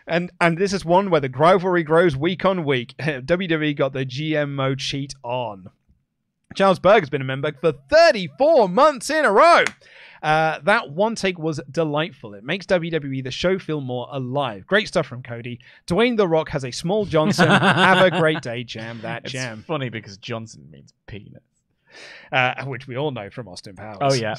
And this is one where the rivalry grows week on week. WWE got the GM mode cheat on. Charles Berg has been a member for 34 months in a row. That one take was delightful. It makes WWE the show feel more alive. Great stuff from Cody. Dwayne The Rock has a small Johnson. Have a great day, jam that it's jam. It's funny because Johnson means penis. Which we all know from Austin Powers. Oh, yeah.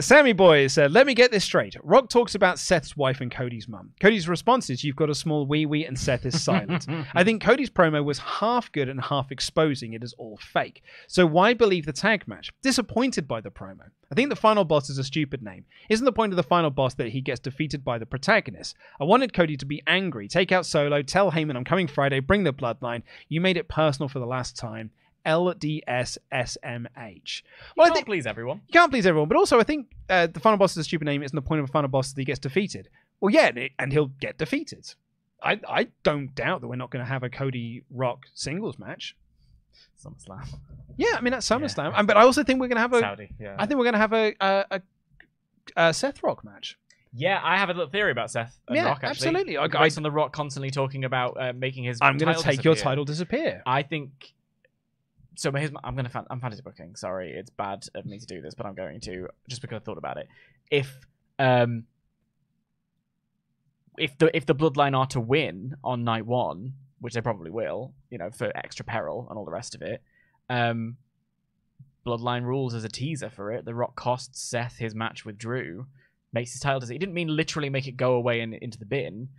Sammy Boy said, let me get this straight. Rock talks about Seth's wife and Cody's mum. Cody's response is, you've got a small wee-wee and Seth is silent. I think Cody's promo was half good and half exposing it as all fake. So why believe the tag match? Disappointed by the promo. I think the final boss is a stupid name. Isn't the point of the final boss that he gets defeated by the protagonist? I wanted Cody to be angry. Take out Solo. Tell Heyman I'm coming Friday. Bring the bloodline. You made it personal for the last time. LDSSMH. Well, I think please everyone. You can't please everyone, but also I think the final boss is a stupid name. Isn't the point of a final boss that he gets defeated? Well, yeah, and he'll get defeated. I don't doubt that we're not going to have a Cody Rock singles match. SummerSlam. Yeah, I mean at SummerSlam, but I also think we're going to have a Saudi. Yeah. I think we're going to have a Seth Rock match. Yeah, I have a little theory about Seth and Rock, actually. Absolutely. Based on The Rock constantly talking about making his. I'm going to take your title disappear. I think. So here's my, I'm fantasy booking. Sorry, it's bad of me to do this, but I'm going to just because I thought about it. If the bloodline are to win on night one, which they probably will, you know, for extra peril and all the rest of it, bloodline rules as a teaser for it. The Rock costs Seth his match with Drew, makes his title disappear. He didn't mean literally make it go away and into the bin.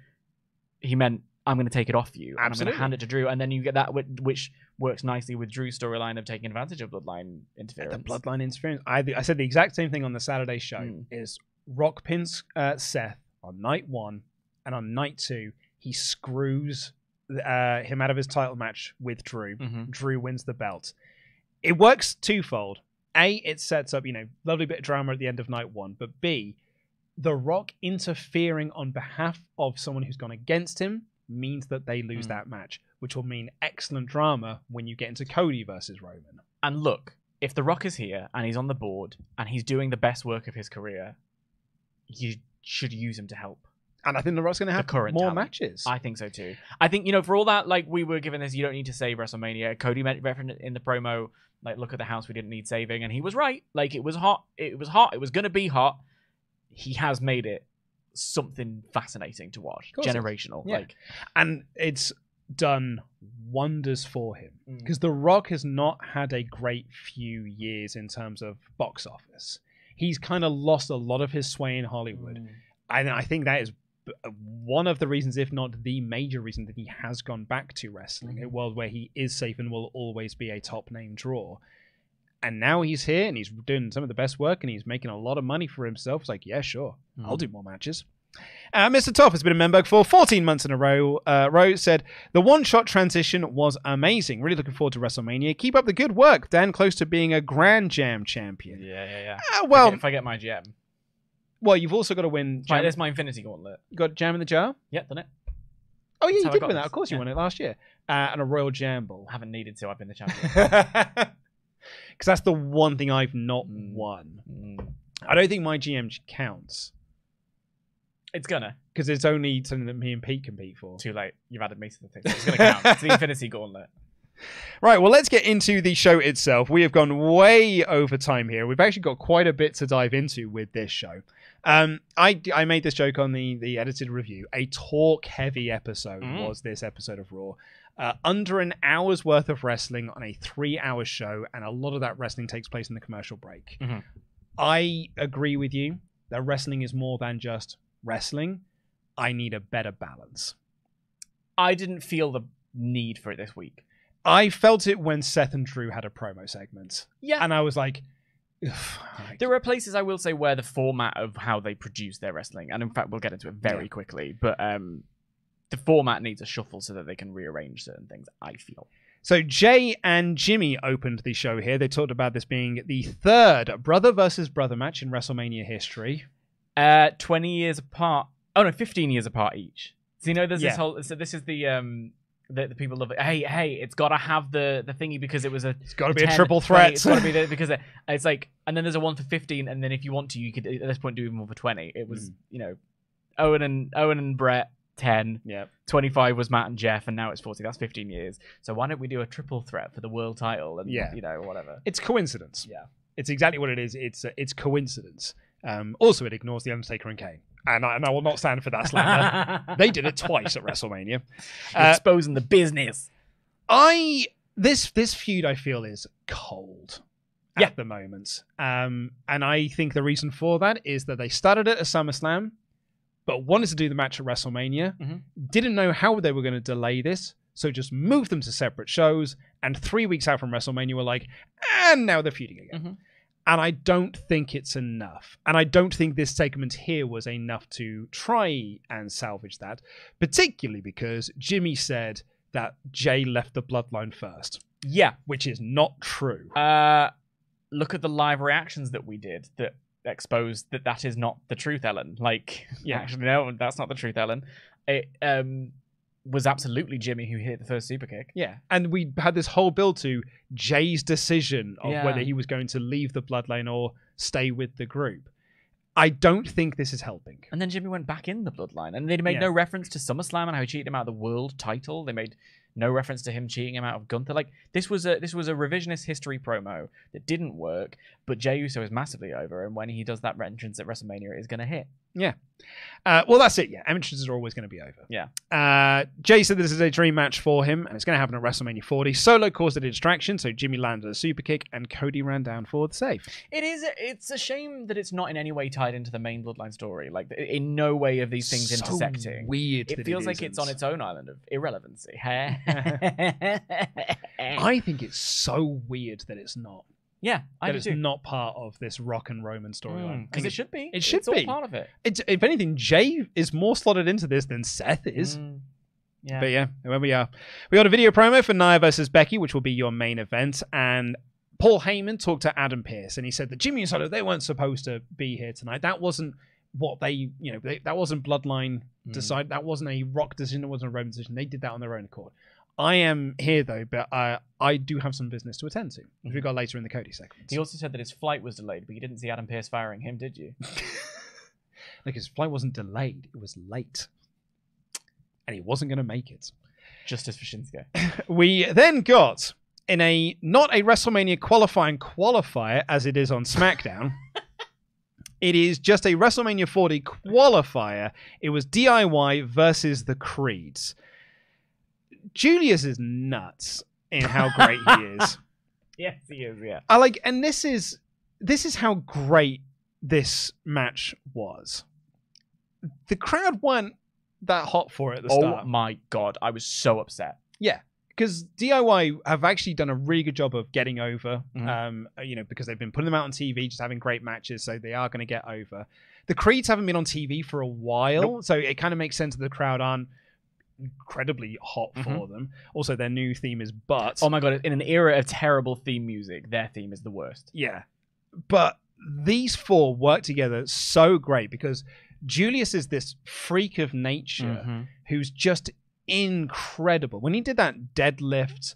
He meant, I'm going to take it off you. Absolutely. And I'm going to hand it to Drew. And then you get that, which works nicely with Drew's storyline of taking advantage of bloodline interference. The bloodline interference. I said the exact same thing on the Saturday show. Is Rock pins Seth on night one. And on night two, he screws him out of his title match with Drew. Drew wins the belt. It works twofold. A, it sets up, you know, lovely bit of drama at the end of night one. But B, The Rock interfering on behalf of someone who's gone against him means that they lose that match, which will mean excellent drama when you get into Cody versus Roman. And look, if The Rock is here and he's on the board and he's doing the best work of his career, you should use him to help. And I think The Rock's going to have more talent. Matches. I think so too. I think, you know, for all that, like we were given this, you don't need to save WrestleMania. Cody referenced in the promo, like, look at the house, we didn't need saving. And he was right. Like, it was hot. It was hot. It was going to be hot. He has made it something fascinating to watch, generational, like, and it's done wonders for him because The Rock has not had a great few years in terms of box office. He's kind of lost a lot of his sway in Hollywood, and I think that is one of the reasons, if not the major reason, that he has gone back to wrestling, a world where he is safe and will always be a top name draw. And now he's here and he's doing some of the best work and he's making a lot of money for himself. It's like, yeah, sure. I'll do more matches. Mr. Top has been a member for 14 months in a row. Rowe said, the one-shot transition was amazing. Really looking forward to WrestleMania. Keep up the good work. Dan, close to being a Grand Jam champion. Yeah. Well, if I get my jam. Well, you've also got to win jam. Right, there's my Infinity Gauntlet. You got jam in the jar? Yeah, done it. Oh, yeah, you did win that. Of course you won it last year. And a Royal Jamble. I haven't needed to. I've been the champion. Because that's the one thing I've not won. I don't think my GM counts. It's gonna. Because it's only something that me and Pete compete for. Too late. You've added me to the thing. So it's gonna count. It's the Infinity Gauntlet. Right, well, let's get into the show itself. We have gone way over time here. We've actually got quite a bit to dive into with this show. I made this joke on the edited review. A talk-heavy episode was this episode of Raw. Under an hour's worth of wrestling on a 3-hour show, and a lot of that wrestling takes place in the commercial break. I agree with you that wrestling is more than just wrestling. I need a better balance. I didn't feel the need for it this week. I felt it when Seth and Drew had a promo segment. Yeah. And I was like... There are places, I will say, where the format of how they produce their wrestling, and in fact, we'll get into it very quickly, but the format needs a shuffle so that they can rearrange certain things, I feel. So Jey and Jimmy opened the show here. They talked about this being the third brother versus brother match in WrestleMania history. 20 years apart. Oh, no, 15 years apart each. So, you know, there's this whole... So this is the people love it. Hey, it's got to have the thingy because it was a... It's got to be a triple threat. 20, it's got to be there because it's like... And then there's a one for 15, and then if you want to, you could at this point do even more for 20. It was, you know, Owen and Brett, 10. Yeah. 25 was Matt and Jeff, and now it's 40. That's 15 years. So why don't we do a triple threat for the world title and, you know, whatever. It's coincidence. Yeah. It's exactly what it is. It's coincidence. Also, it ignores The Undertaker and Kane. And I will not stand for that slander. They did it twice at WrestleMania. Exposing the business. This feud, I feel, is cold at the moment. And I think the reason for that is that they started it at SummerSlam, but wanted to do the match at WrestleMania. Didn't know how they were going to delay this, so just moved them to separate shows. And 3 weeks out from WrestleMania, we're like, and now they're feuding again. And I don't think it's enough. And I don't think this segment here was enough to try and salvage that, particularly because Jimmy said that Jey left the bloodline first. Yeah. Which is not true. Look at the live reactions that we did that exposed that is not the truth, Ellen. Like, actually, no, that's not the truth, Ellen. It was absolutely Jimmy who hit the first super kick. Yeah. And we had this whole build to Jey's decision of whether he was going to leave the bloodline or stay with the group. I don't think this is helping. And then Jimmy went back in the bloodline, and they made no reference to SummerSlam and how he cheated him out of the world title. They made no reference to him cheating him out of Gunther. Like, this was a revisionist history promo that didn't work, but Jey Uso is massively over, and when he does that entrance at WrestleMania, it is going to hit. Yeah. Well, that's it, yeah. Entrances are always going to be over. Yeah. Jey said this is a dream match for him, and it's going to happen at WrestleMania 40. Solo caused a distraction, so Jimmy landed a super kick, and Cody ran down for the save. It's a shame that it's not in any way tied into the main bloodline story. Like, in no way of these things so intersecting. Weird. It feels like it's on its own island of irrelevancy. I think it's so weird that it's not. Yeah, it's not part of this Rock and Roman storyline. Because it should be. It should be. It's all part of it. If anything, Jey is more slotted into this than Seth is. Yeah. But yeah, where we are. We got a video promo for Nia versus Becky, which will be your main event. And Paul Heyman talked to Adam Pearce, and he said that Jimmy and Solo, they weren't supposed to be here tonight. That wasn't what they, you know, that wasn't bloodline decide. That wasn't a Rock decision. That wasn't a Roman decision. They did that on their own accord. I am here, though, but I do have some business to attend to, which we got later in the Cody segment. He also said that his flight was delayed, but you didn't see Adam Pearce firing him, did you? Like, his flight wasn't delayed. It was late. And he wasn't going to make it. Justice for Shinsuke. We then got, in a not a WrestleMania qualifying qualifier, as it is on SmackDown... It is just a WrestleMania 40 qualifier. It was DIY versus the Creeds. Julius is nuts in how great he is. Yes, he is, yeah. I like, and this is how great this match was. The crowd weren't that hot for it at the start. Oh my God, I was so upset. Yeah. Because DIY have actually done a really good job of getting over, you know, because they've been putting them out on TV, just having great matches, so they are going to get over. The Creeds haven't been on TV for a while, so it kind of makes sense that the crowd aren't incredibly hot for them. Also, their new theme is butt. Oh my god, in an era of terrible theme music, their theme is the worst. Yeah. But these four work together so great because Julius is this freak of nature who's just incredible. When he did that deadlift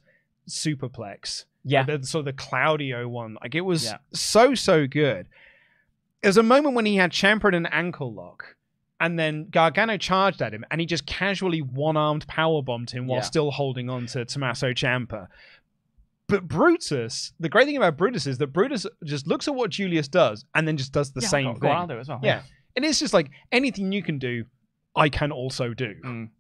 superplex, the sort of the Claudio one, like it was so good. There's a moment when he had Ciampa in an ankle lock, and then Gargano charged at him, and he just casually one-armed powerbombed him while still holding on to Tommaso Ciampa. But Brutus, the great thing about Brutus is that Brutus just looks at what Julius does and then just does the same thing. Guardado as well. Yeah. And it's just like, anything you can do, I can also do.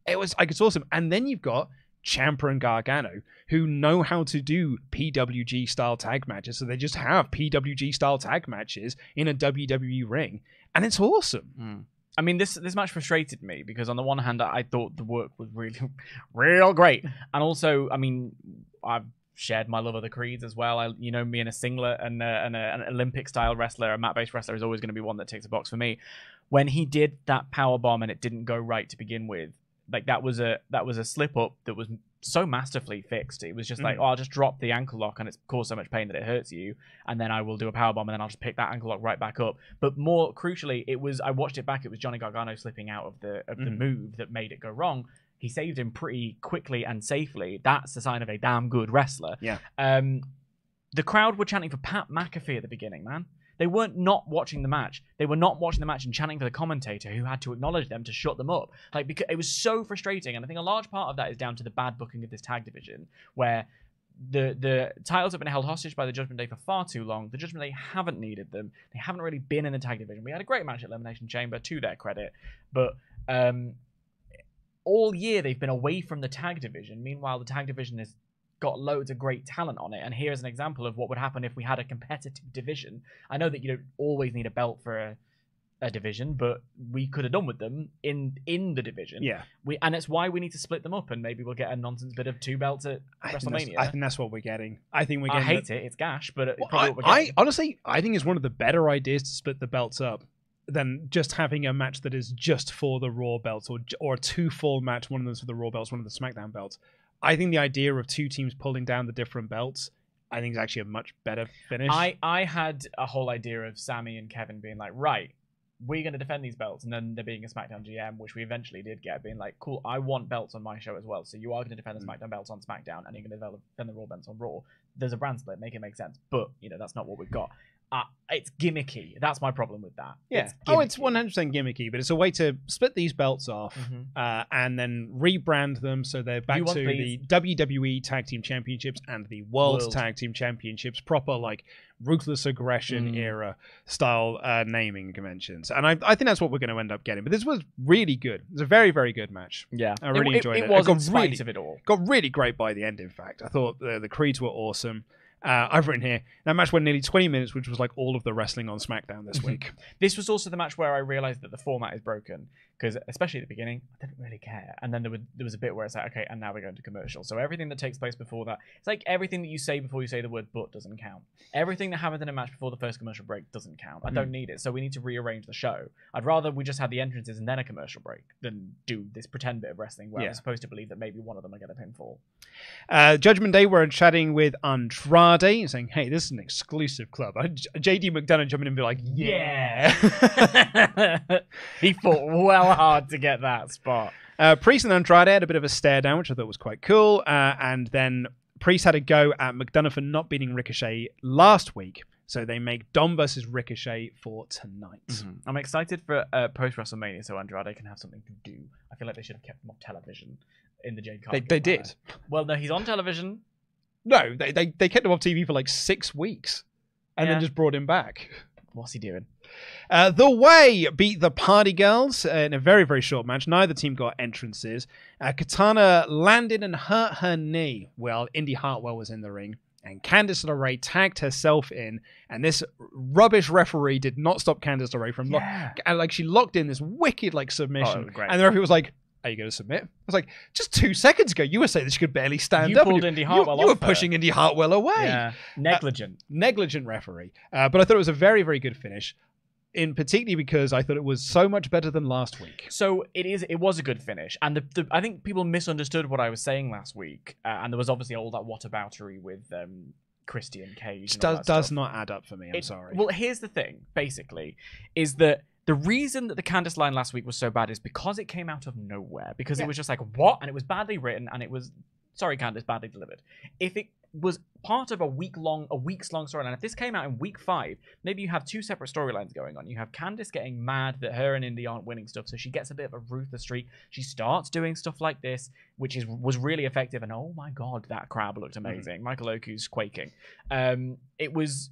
It was like, it's awesome. And then you've got Ciampa and Gargano, who know how to do PWG style tag matches. So they just have PWG style tag matches in a WWE ring. And it's awesome. I mean, this match frustrated me because on the one hand, I thought the work was really, real great. And also, I mean, I've shared my love of the Creeds as well. You know me, in a singlet and an Olympic-style wrestler, a mat-based wrestler is always going to be one that takes a box for me. When he did that powerbomb and it didn't go right to begin with, like that was a slip-up that was so masterfully fixed. It was just like, oh, I'll just drop the ankle lock and it's caused so much pain that it hurts you, and then I will do a powerbomb and then I'll just pick that ankle lock right back up. But more crucially, it was, I watched it back, it was Johnny Gargano slipping out of the move that made it go wrong. He saved him pretty quickly and safely. That's the sign of a damn good wrestler. Yeah. The crowd were chanting for Pat McAfee at the beginning, man. They weren't not watching the match. They were not watching the match and chanting for the commentator who had to acknowledge them to shut them up. Like, because it was so frustrating. And I think a large part of that is down to the bad booking of this tag division, where the titles have been held hostage by the Judgment Day for far too long. The Judgment Day haven't needed them. They haven't really been in the tag division. We had a great match at Elimination Chamber, to their credit. But all year they've been away from the tag division. Meanwhile, the tag division has got loads of great talent on it. And here's an example of what would happen if we had a competitive division. I know that you don't always need a belt for a division, but we could have done with them in the division. Yeah. And it's why we need to split them up, and maybe we'll get a nonsense bit of two belts at WrestleMania. I think that's what we're getting. I think we're getting. I hate it. It's gash, but it's probably what we're getting. Honestly, I think it's one of the better ideas to split the belts up than just having a match that is just for the Raw belts, or a two-fall match, one of them's for the Raw belts, one of the SmackDown belts. I think the idea of two teams pulling down the different belts, I think, is actually a much better finish. I had a whole idea of Sammy and Kevin being like, right, we're going to defend these belts, and then there being a SmackDown GM, which we eventually did get, being like, cool, I want belts on my show as well, so you are going to defend the SmackDown belts on SmackDown, and you're going to defend the Raw belts on Raw. There's a brand split, make it make sense, but, you know, that's not what we've got. It's gimmicky. That's my problem with that. Yeah. It's 100% gimmicky, but it's a way to split these belts off and then rebrand them so they're back to the WWE Tag Team Championships and the World Tag Team Championships, proper like Ruthless Aggression era style naming conventions. And I think that's what we're going to end up getting. But this was really good. It was a very, very good match. Yeah. I really enjoyed it. It was, in spite of it all. Got really great by the end, in fact. I thought the Creeds were awesome. I've written here, that match went nearly 20 minutes, which was like all of the wrestling on SmackDown this week. This was also the match where I realized that the format is broken, because especially at the beginning, I didn't really care. And then there was a bit where it's like, okay, and now we're going to commercial. So everything that takes place before that, it's like everything that you say before you say the word but doesn't count. Everything that happens in a match before the first commercial break doesn't count. I don't need it. So we need to rearrange the show. I'd rather we just had the entrances and then a commercial break than do this pretend bit of wrestling where I'm supposed to believe that maybe one of them will get a pinfall. Judgment Day, we're chatting with Andrade, saying, hey, this is an exclusive club. JD McDonough jumping in and be like, yeah. He fought well hard to get that spot. Priest and Andrade had a bit of a stare down, which I thought was quite cool. And then Priest had a go at McDonough for not beating Ricochet last week. So they make Dom versus Ricochet for tonight. I'm excited for post-WrestleMania so Andrade can have something to do. I feel like they should have kept him off television in the Jade Cargill. They did. Well, no, he's on television. No, they kept him off TV for like 6 weeks and then just brought him back. What's he doing? The Way beat the Party Girls in a very, very short match. Neither team got entrances. Katana landed and hurt her knee. Well, Indy Hartwell was in the ring. And Candice LeRae tagged herself in, and this rubbish referee did not stop Candice LeRae from she locked in this wicked like submission. Oh, and the referee was like, are you going to submit? I was like, just 2 seconds ago, you were saying that she could barely stand up. Pulled Indy Hartwell you were pushing Indy Hartwell away. Yeah. Negligent referee. But I thought it was a very, very good finish. in particularly because I thought it was so much better than last week. So it was a good finish, and I think people misunderstood what I was saying last week, and there was obviously all that whataboutery with Christian Cage. It does not add up for me. I'm sorry. Well, here's the thing, basically, is that the reason that the Candice line last week was so bad is because it came out of nowhere, because it was just like, what? And it was badly written, and it was, sorry, Candice, badly delivered. If it was part of a week's long storyline, if this came out in week 5, maybe you have two separate storylines going on. You have Candice getting mad that her and Indy aren't winning stuff, so she gets a bit of a ruthless streak. She starts doing stuff like this, which was really effective, and oh my god, that crab looked amazing. Michael Oku's quaking. It was,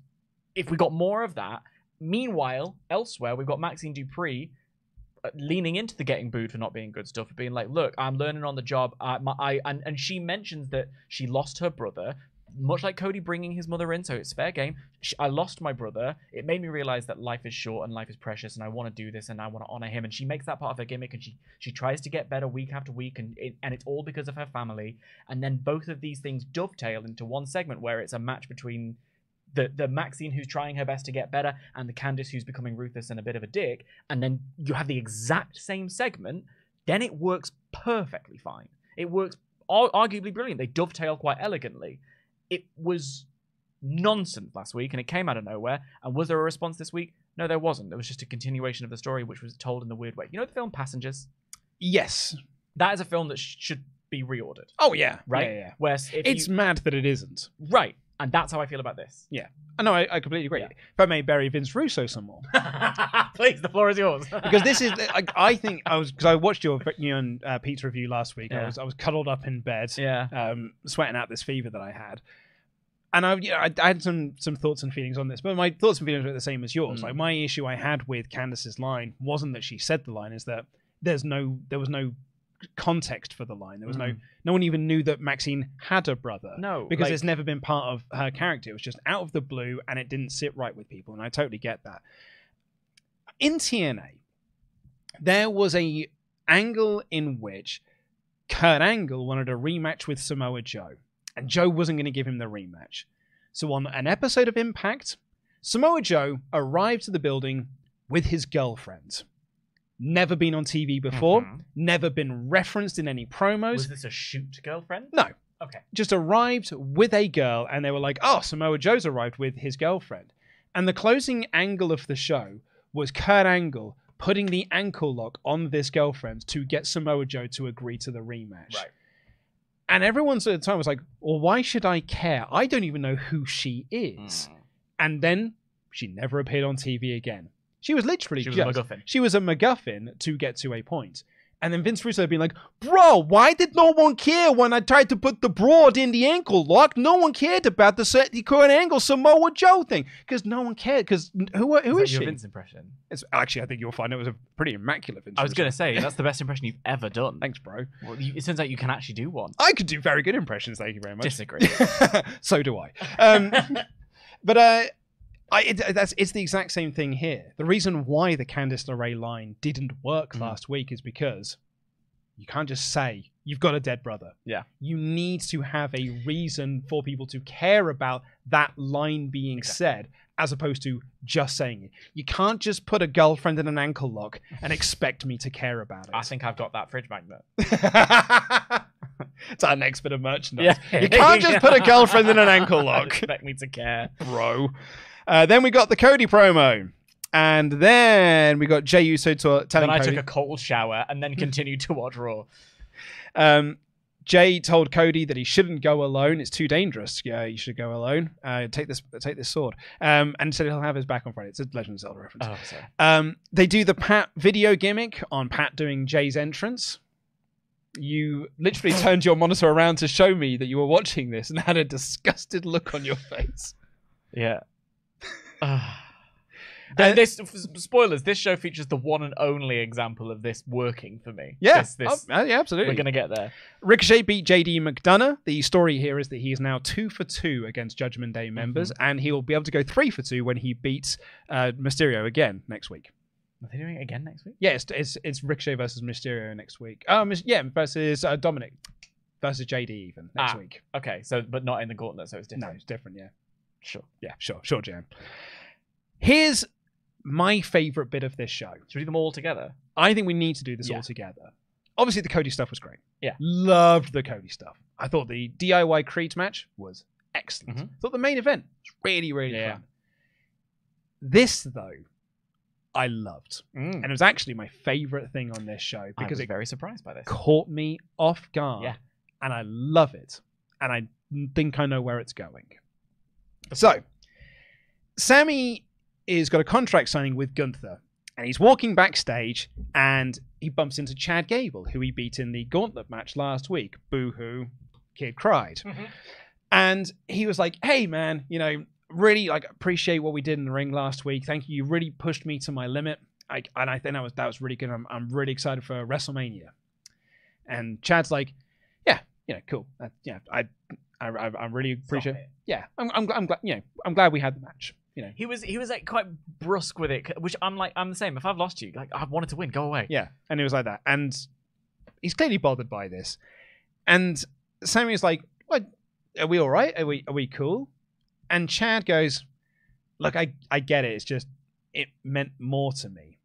if we got more of that. Meanwhile, elsewhere, we've got Maxine Dupree leaning into the getting booed for not being good stuff, for being like, look, I'm learning on the job. And she mentions that she lost her brother, much like Cody bringing his mother in, so it's fair game. I lost my brother. It made me realize that life is short and life is precious, and I want to do this and I want to honor him. And she makes that part of her gimmick, and she tries to get better week after week, and it's all because of her family. And then both of these things dovetail into one segment where it's a match between the Maxine who's trying her best to get better and the Candice who's becoming ruthless and a bit of a dick, and then you have the exact same segment, then it works perfectly fine. It works arguably brilliant. They dovetail quite elegantly. It was nonsense last week, and it came out of nowhere. And was there a response this week? No, there wasn't. There was just a continuation of the story, which was told in the weird way. You know the film Passengers? Yes. That is a film that should be reordered. Oh, yeah. Right? Yeah. Where it's mad that it isn't. Right. And that's how I feel about this. Yeah. No, I completely agree. Yeah. If I may bury Vince Russo some more. Please, the floor is yours. Because this is, I think, because I watched your and pizza review last week. Yeah. I was cuddled up in bed, sweating out this fever that I had. And I had some thoughts and feelings on this, but my thoughts and feelings were the same as yours. Like, my issue I had with Candice's line wasn't that she said the line, is that there was no context for the line. There was no one even knew that Maxine had a brother. No, because it's never been part of her character. It was just out of the blue, and it didn't sit right with people, and I totally get that. In TNA, there was a angle in which Kurt Angle wanted a rematch with Samoa Joe, and Joe wasn't going to give him the rematch. So on an episode of Impact, Samoa Joe arrived to the building with his girlfriend. Never been on TV before, never been referenced in any promos. Was this a shoot girlfriend? No. Okay. Just arrived with a girl, and they were like, oh, Samoa Joe's arrived with his girlfriend. And the closing angle of the show was Kurt Angle putting the ankle lock on this girlfriend to get Samoa Joe to agree to the rematch. Right. And everyone at the time was like, well, why should I care? I don't even know who she is. And then she never appeared on TV again. She was literally she was a MacGuffin to get to a point. And then Vince Russo being like, bro, why did no one care when I tried to put the broad in the ankle lock? No one cared about the Kurt Angle Samoa Joe thing. Because no one cared. Because who is she? Your Vince impression. Actually, I think you'll find it was a pretty immaculate Vince. I was going to say, that's the best impression you've ever done. Thanks, bro. Well, it turns out you can actually do one. I could do very good impressions. Thank you very much. Disagree. So do I. But... it's the exact same thing here. The reason why the Candice LeRae line didn't work last week is because you can't just say you've got a dead brother. Yeah. You need to have a reason for people to care about that line being said, as opposed to just saying it. You can't just put a girlfriend in an ankle lock and expect me to care about it. I think I've got that fridge magnet. It's our next bit of merchandise. Yeah. You can't just put a girlfriend in an ankle lock. Expect me to care. Bro. Then we got the Cody promo, and then we got Jey Uso telling Cody. Then I took a cold shower and then continued to watch Raw. Jey told Cody that he shouldn't go alone. It's too dangerous. Yeah, you should go alone. Take this sword. And said he'll have his back on Friday. It's a Legend of Zelda reference. Oh, sorry. They do the Pat video gimmick on Pat doing Jey's entrance. You literally turned your monitor around to show me that you were watching this and had a disgusted look on your face. Yeah. Spoilers, this show features the one and only example of this working for me. Yeah, yeah, absolutely. We're going to get there. Ricochet beat JD McDonough. The story here is that he is now 2 for 2 against Judgment Day members, and he will be able to go 3 for 2 when he beats Mysterio again next week. Are they doing it again next week? Yeah, it's Ricochet versus Mysterio next week. Yeah, versus Dominic. Versus JD even next week. Okay, so but not in the gauntlet, so it's different. No, it's different, yeah. Sure. Yeah, sure, Jan. Here's my favorite bit of this show. Should we do them all together? I think we need to do this all together. Obviously, the Cody stuff was great. Yeah. Loved the Cody stuff. I thought the DIY Creeds match was excellent. Mm-hmm. I thought the main event was really, really fun. This, though, I loved. Mm. And it was actually my favorite thing on this show because it very surprised by this. Caught me off guard. Yeah. And I love it. And I think I know where it's going. So, Sammy has got a contract signing with Gunther. And he's walking backstage and he bumps into Chad Gable, who he beat in the gauntlet match last week. Boo-hoo. Kid cried. Mm-hmm. And he was like, hey, man, you know, really like appreciate what we did in the ring last week. Thank you. You really pushed me to my limit. I think that was really good. I'm really excited for WrestleMania. And Chad's like, yeah, you know, cool. I really appreciate it. Yeah, I'm glad. You know, I'm glad we had the match. You know, he was like quite brusque with it, which I'm the same. If I've lost you, like I wanted to win, go away. Yeah, and it was like that, and he's clearly bothered by this. And Sammy's like, "What? Are we all right? Are we cool?" And Chad goes, "Look, I get it. It's just it meant more to me."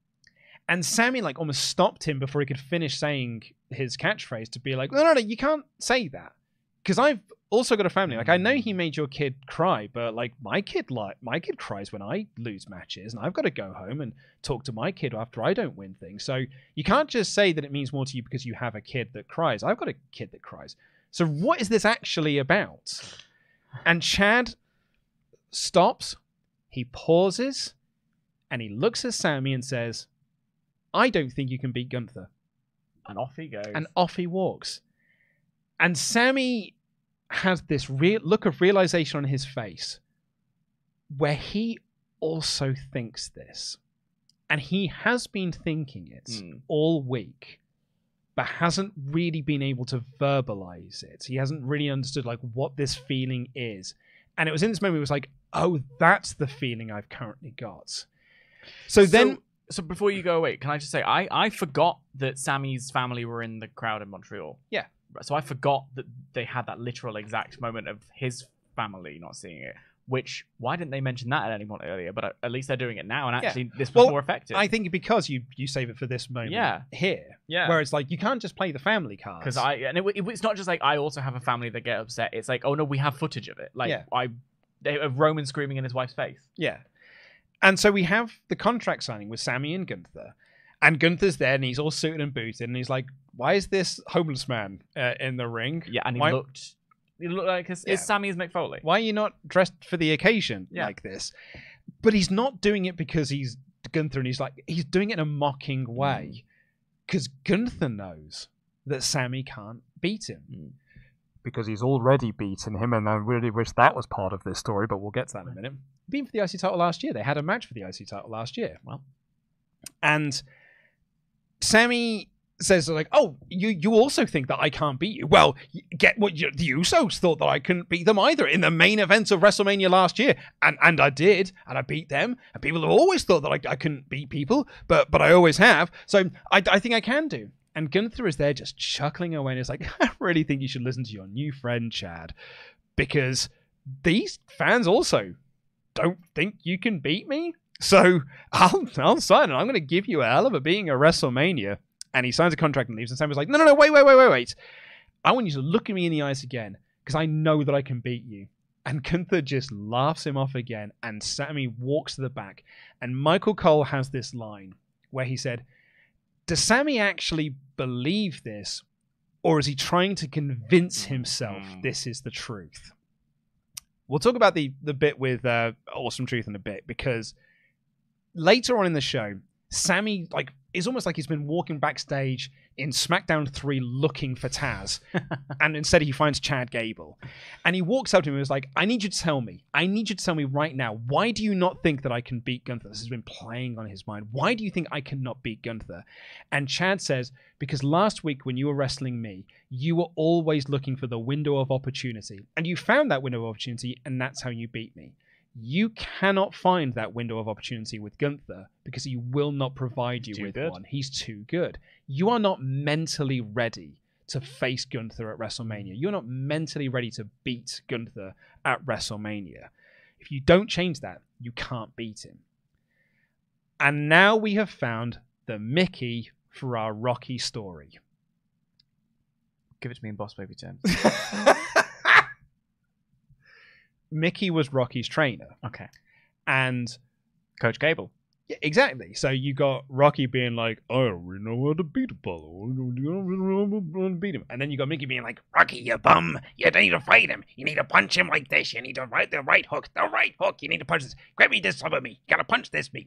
And Sammy like almost stopped him before he could finish saying his catchphrase to be like, "No, no, no, you can't say that because I've also got a family. Like I know he made your kid cry, but like my kid cries when I lose matches, and I've got to go home and talk to my kid after I don't win things. So you can't just say that it means more to you because you have a kid that cries. I've got a kid that cries. So what is this actually about?" And Chad stops, he pauses, and he looks at Sammy and says, "I don't think you can beat Gunther." And off he goes. And off he walks. And Sammy has this look of realization on his face where he also thinks this. And he has been thinking it all week, but hasn't really been able to verbalize it. He hasn't really understood like what this feeling is. And it was in this moment he was like, oh, that's the feeling I've currently got. So before you go away, can I just say, I forgot that Sammy's family were in the crowd in Montreal. Yeah. So I forgot that they had that literal exact moment of his family not seeing it. Which, why didn't they mention that at any point earlier? But at least they're doing it now, and actually this was more effective. I think because you save it for this moment here. Yeah. Where it's like, you can't just play the family cards. Because it's not just like, I also have a family that get upset. It's like, oh no, we have footage of it. Like, Roman screaming in his wife's face. Yeah. And so we have the contract signing with Sammy and Gunther. And Gunther's there, and he's all suited and booted, and he's like, why is this homeless man in the ring? Yeah, and he looked like it's Sammy's McFoley. Why are you not dressed for the occasion like this? But he's not doing it because he's Gunther, and he's doing it in a mocking way. Because Gunther knows that Sammy can't beat him. Because he's already beaten him, and I really wish that was part of this story, but we'll get to that in a minute. Been for the IC title last year. They had a match for the IC title last year. Well, and Sammy says, like, oh, you also think that I can't beat you? Well, get what the Usos thought that I couldn't beat them either in the main event of WrestleMania last year. And I did, and I beat them. And people have always thought that I couldn't beat people, but I always have. So I think I can do. And Gunther is there just chuckling away, and it's like, I really think you should listen to your new friend, Chad, because these fans also don't think you can beat me. So I'll sign it. I'm going to give you a hell of a beating at WrestleMania. And he signs a contract and leaves. And Sam was like, no, wait. I want you to look at me in the eyes again because I know that I can beat you. And Gunther just laughs him off again. And Sammy walks to the back. And Michael Cole has this line where he said, does Sammy actually believe this? Or is he trying to convince himself this is the truth? We'll talk about the bit with Awesome Truth in a bit because later on in the show, Sammy like is almost like he's been walking backstage in SmackDown 3 looking for Taz. And instead he finds Chad Gable. And he walks up to him and is like, I need you to tell me right now, why do you not think that I can beat Gunther? This has been playing on his mind. Why do you think I cannot beat Gunther? And Chad says, because last week when you were wrestling me, you were always looking for the window of opportunity. And you found that window of opportunity, and that's how you beat me. You cannot find that window of opportunity with Gunther because he will not provide you with one. He's too good. You are not mentally ready to face Gunther at WrestleMania. You're not mentally ready to beat Gunther at WrestleMania. If you don't change that, you can't beat him. And now we have found the Mickey for our Rocky story. Give it to me in Boss Baby terms. Mickey was Rocky's trainer. Okay. And Coach Gable. Yeah, exactly. So you got Rocky being like, I don't really know how to beat a ball. I don't know how to beat him. And then you got Mickey being like, Rocky, you bum. You don't need to fight him. You need to punch him like this. You need to right the right hook. The right hook. You need to punch this. Grab me this side of me. You gotta punch this me.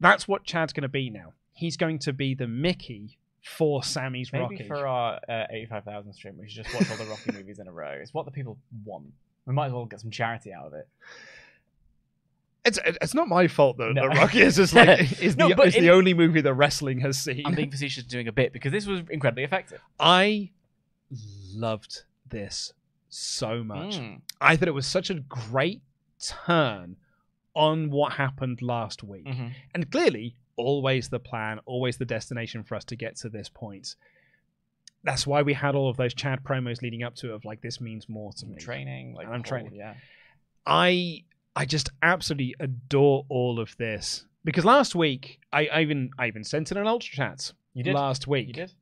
That's what Chad's going to be now. He's going to be the Mickey for Sammy's Rocky. Maybe for our 85,000 stream, we should just watch all the Rocky movies in a row. It's what the people want. We might as well get some charity out of it. It's not my fault though. No. That Rocky is just like the only movie that wrestling has seen. I'm being facetious, doing a bit, because this was incredibly effective. I loved this so much. I thought it was such a great turn on what happened last week, and clearly always the plan, always the destination for us to get to this point. That's why we had all of those Chad promos leading up to it of like, this means more to me. Training, like, and I'm training. Yeah, I just absolutely adore all of this, because last week I even sent in an ultra chat. You did last week. You did,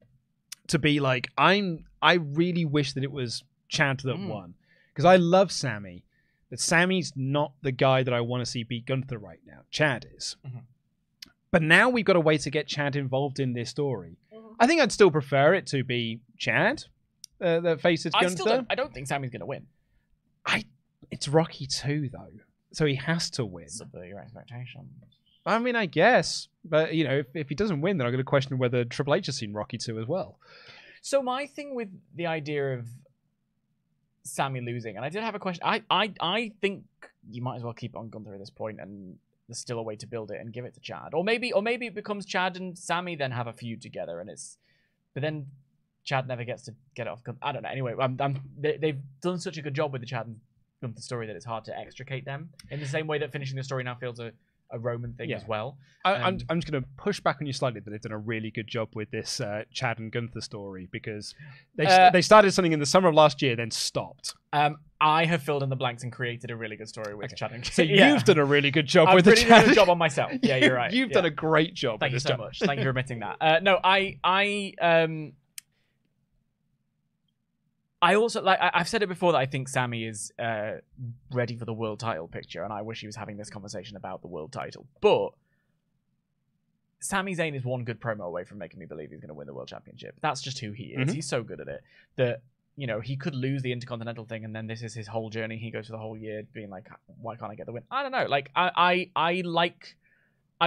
to be like, I really wish that it was Chad that won, because I love Sammy. That Sammy's not the guy that I want to see beat Gunther right now. Chad is. But now we've got a way to get Chad involved in this story. I think I'd still prefer it to be Chad that faces Gunther. I don't think Sammy's going to win. It's Rocky 2, though. So he has to win. Subvert your expectations. I mean, I guess. But, you know, if he doesn't win, then I'm going to question whether Triple H has seen Rocky 2 as well. So my thing with the idea of Sammy losing, and I did have a question. I think you might as well keep it on Gunther at this point, and there's still a way to build it and give it to Chad, or maybe it becomes Chad and Sammy then have a feud together, and it's, but then Chad never gets to get it off Gunther. I don't know. Anyway, they've done such a good job with the Chad and Gunther story that it's hard to extricate them. In the same way that finishing the story now feels a Roman thing as well. I'm just going to push back on you slightly that they've done a really good job with this Chad and Gunther story, because they started something in the summer of last year, then stopped. I have filled in the blanks and created a really good story with Chad and Gunther. So you've done a really good job with the Chad. I've really done a job on myself. Yeah, you're right. You've done a great job. Thank you so much. Thank you for admitting that. I also, like, I've said it before that I think Sammy is ready for the world title picture, and I wish he was having this conversation about the world title. But Sammy Zayn is one good promo away from making me believe he's going to win the world championship. That's just who he is. He's so good at it that, you know, he could lose the Intercontinental thing, and then this is his whole journey. He goes for the whole year being like, why can't I get the win? I don't know. Like, I've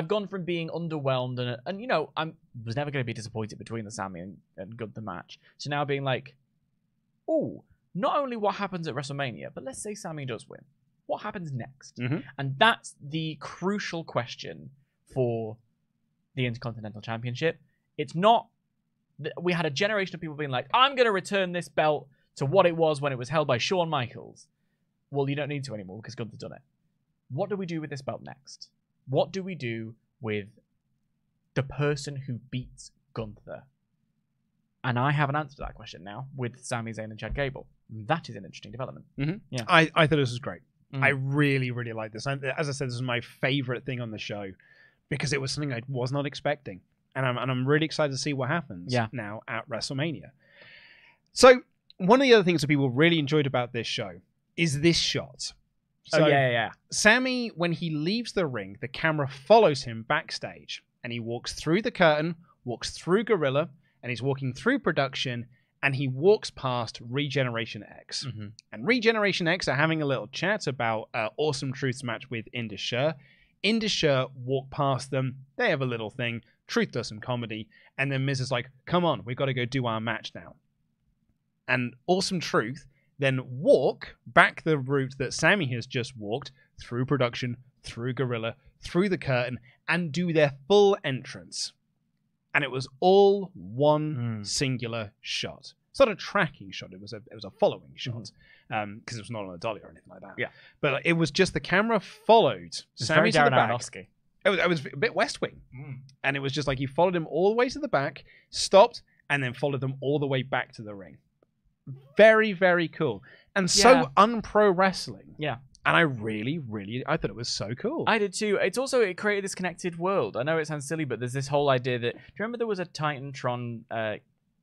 gone from being underwhelmed and you know, I was never going to be disappointed between the Sammy and Gunther match, to now being like, oh, not only what happens at WrestleMania, but let's say Sammy does win. What happens next? And that's the crucial question for the Intercontinental Championship. It's not that we had a generation of people being like, I'm going to return this belt to what it was when it was held by Shawn Michaels. Well, you don't need to anymore, because Gunther's done it. What do we do with this belt next? What do we do with the person who beats Gunther? And I haven't answered that question now with Sami Zayn and Chad Gable. That is an interesting development. Yeah, I thought this was great. I really, really liked this. And as I said, this is my favorite thing on the show, because it was something I was not expecting. And I'm really excited to see what happens now at WrestleMania. So one of the other things that people really enjoyed about this show is this shot. So Sammy, when he leaves the ring, the camera follows him backstage, and he walks through the curtain, walks through Gorilla, and he's walking through production, and he walks past Regeneration X. And Regeneration X are having a little chat about Awesome Truth's match with Indusher. Indusher walk past them. They have a little thing. Truth does some comedy. And then Miz is like, come on, we've got to go do our match now. And Awesome Truth then walk back the route that Sammy has just walked, through production, through Gorilla, through the curtain, and do their full entrance. And it was all one singular shot. It's not a tracking shot. It was a following shot, because it was not on a dolly or anything like that. Yeah, but it was just the camera followed Sammy to the back. It was a bit West Wing, and it was just like he followed him all the way to the back, stopped, and then followed them all the way back to the ring. Very, very cool, and so unpro wrestling. Yeah, And I really, I thought it was so cool. I did too. It's also, it created this connected world. I know it sounds silly, but there's this whole idea that, do you remember there was a Titantron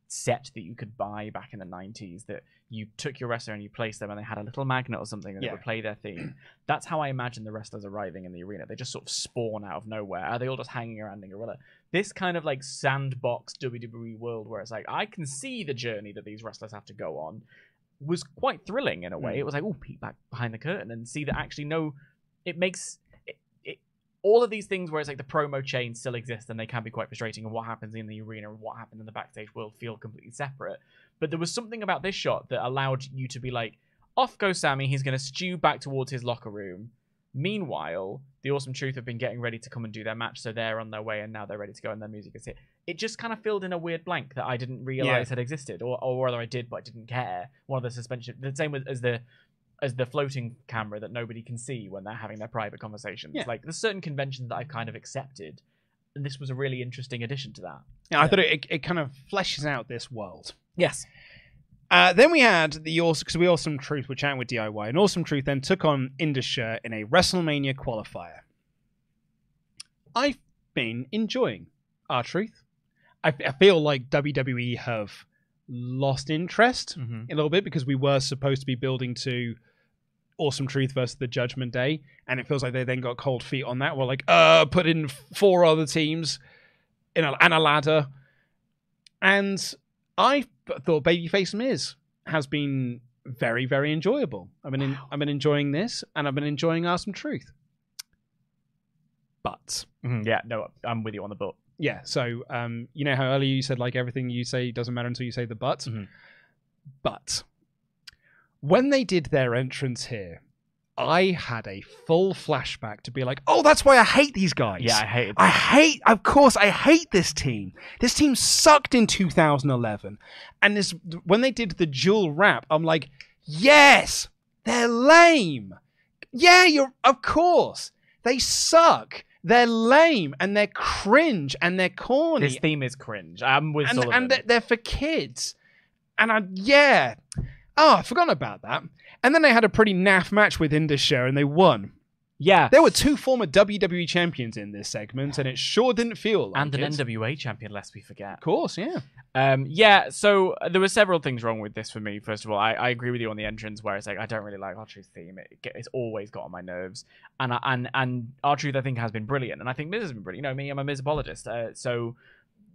set that you could buy back in the 90s that you took your wrestler and you placed them and they had a little magnet or something and it would play their theme? That's how I imagine the wrestlers arriving in the arena. They just sort of spawn out of nowhere. Are they all just hanging around in Gorilla? This kind of like sandbox WWE world where it's like, I can see the journey that these wrestlers have to go on, was quite thrilling in a way. It was like, oh, peek back behind the curtain and see that actually, no, it makes all of these things where it's like the promo chain still exists and they can be quite frustrating, and what happens in the arena and what happened in the backstage world feel completely separate. But there was something about this shot that allowed you to be like, off goes Sammy, he's going to stew back towards his locker room. Meanwhile, the Awesome Truth have been getting ready to come and do their match, so they're on their way and now they're ready to go and their music is hit. It just kind of filled in a weird blank that I didn't realize had existed, or rather I did, but I didn't care. One of the suspension, the same as the floating camera that nobody can see when they're having their private conversations. Yeah. Like, there's certain conventions that I've kind of accepted, and this was a really interesting addition to that. Yeah, I thought it kind of fleshes out this world. Yes. Then we had the Awesome, because we Awesome Truth were chatting with DIY, and Awesome Truth then took on Indusha in a WrestleMania qualifier. I've been enjoying R-Truth. I feel like WWE have lost interest a little bit, because we were supposed to be building to Awesome Truth versus the Judgment Day, and it feels like they then got cold feet on that. We're like, put in 4 other teams and a ladder. And I thought babyface Miz has been very, very enjoyable. I've been enjoying this, and I've been enjoying Awesome Truth. But yeah, no, I'm with you on the but. Yeah, so you know how earlier you said like everything you say doesn't matter until you say the but? But when they did their entrance here, I had a full flashback to be like, oh, that's why I hate these guys. Yeah, I hate them. Of course, I hate this team. This team sucked in 2011. And this, when they did the dual rap, I'm like, yes, they're lame. Yeah, of course, they suck. They're lame, and they're cringe, and they're corny. This theme is cringe. I'm with Sullivan. And they're for kids. And oh, I forgot about that. And then they had a pretty naff match with Indusha, and they won. Yeah. There were 2 former WWE champions in this segment, and it sure didn't feel like it. And an NWA champion, lest we forget. Of course, yeah. Yeah, so there were several things wrong with this for me. First of all, I agree with you on the entrance, where it's like, I don't really like R-Truth's theme. It's always got on my nerves. And R-Truth, I think, has been brilliant. And I think Miz has been brilliant. You know me, I'm a Miz apologist. So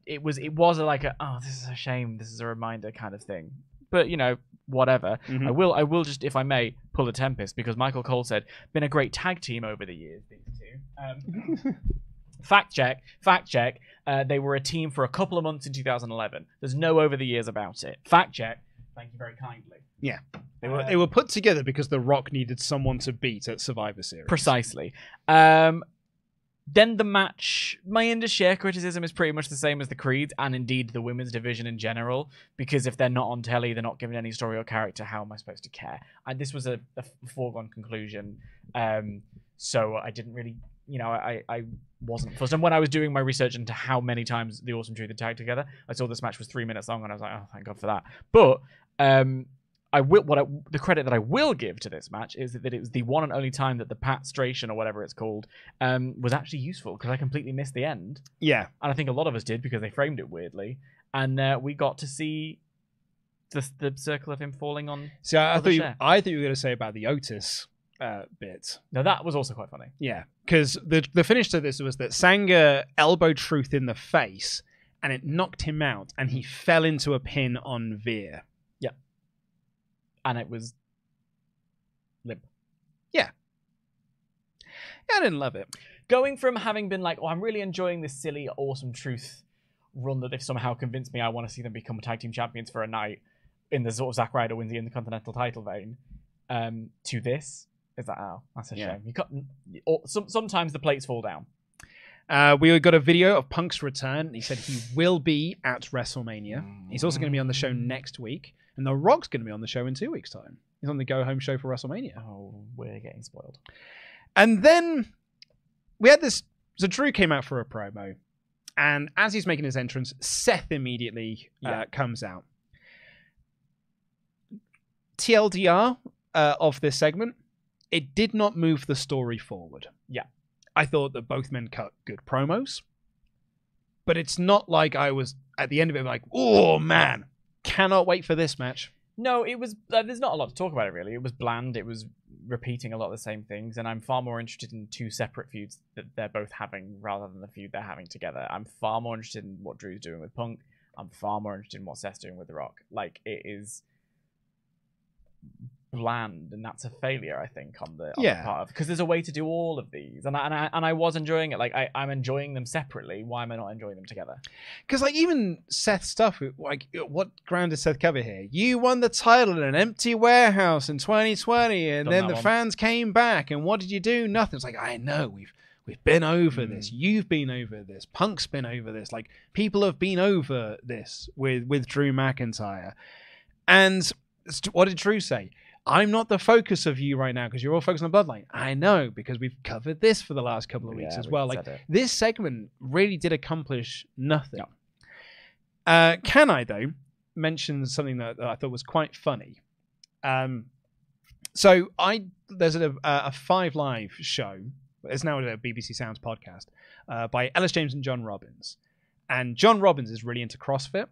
it was like a, oh, this is a shame, this is a reminder kind of thing. But, you know, whatever. I will just, if I may, pull a Tempest, because Michael Cole said, been a great tag team over the years, these two. Fact check. They were a team for a couple of months in 2011. There's no over the years about it. Fact check. Thank you very kindly. Yeah. They were put together because The Rock needed someone to beat at Survivor Series. Precisely. Then the match, my Indusha criticism is pretty much the same as the Creeds, and indeed the women's division in general, because if they're not on telly, they're not given any story or character, how am I supposed to care? And this was a foregone conclusion, so I didn't really, you know, I wasn't fussed. And when I was doing my research into how many times the Awesome Truth had tagged together, I saw this match was 3 minutes long, and I was like, oh, thank God for that. But the credit that I will give to this match is that it was the one and only time that the patstration, or whatever it's called, was actually useful, because I completely missed the end. Yeah. And I think a lot of us did, because they framed it weirdly. And we got to see the circle of him falling on. See, I thought you were going to say about the Otis bit. No, that was also quite funny. Yeah, because the finish to this was that Sanga elbowed Truth in the face, and it knocked him out, and he fell into a pin on Veer. And it was limp. Yeah. Yeah, I didn't love it. Going from having been like, oh, I'm really enjoying this silly Awesome Truth run that they've somehow convinced me I want to see them become tag team champions for a night, in the sort of Zack Ryder wins the Intercontinental title vein, to this. Is that how? That's a shame. Sometimes the plates fall down. We got a video of Punk's return. He said he will be at WrestleMania. He's also going to be on the show next week. And The Rock's going to be on the show in 2 weeks' time. He's on the go-home show for WrestleMania. Oh, we're getting spoiled. And then we had this... So Drew came out for a promo. And as he's making his entrance, Seth immediately comes out. TLDR of this segment. it did not move the story forward. Yeah. I thought that both men cut good promos. But it's not like I was, at the end of it, like, oh, man, cannot wait for this match. No, it was, there's not a lot to talk about it, really. It was bland. It was repeating a lot of the same things. And I'm far more interested in two separate feuds that they're both having rather than the feud they're having together. I'm far more interested in what Drew's doing with Punk. I'm far more interested in what Seth's doing with The Rock. Like, it is bland, and that's a failure, I think, on the part of, because there's a way to do all of these, and I was enjoying it. Like, I'm enjoying them separately. Why am I not enjoying them together? Because, like, even Seth stuff, like, what ground does Seth cover here? You won the title in an empty warehouse in 2020, and then the fans came back, and what did you do? Nothing. It's like, I know, we've been over this. You've been over this. Punk's been over this. Like, people have been over this with Drew McIntyre. And what did Drew say? I'm not the focus of you right now because you're all focused on the Bloodline. I know, because we've covered this for the last couple of weeks as well. Like, this segment really did accomplish nothing. No. Can I, though, mention something that I thought was quite funny? There's a Five Live show. It's now a BBC Sounds podcast by Ellis James and John Robbins. And John Robbins is really into CrossFit.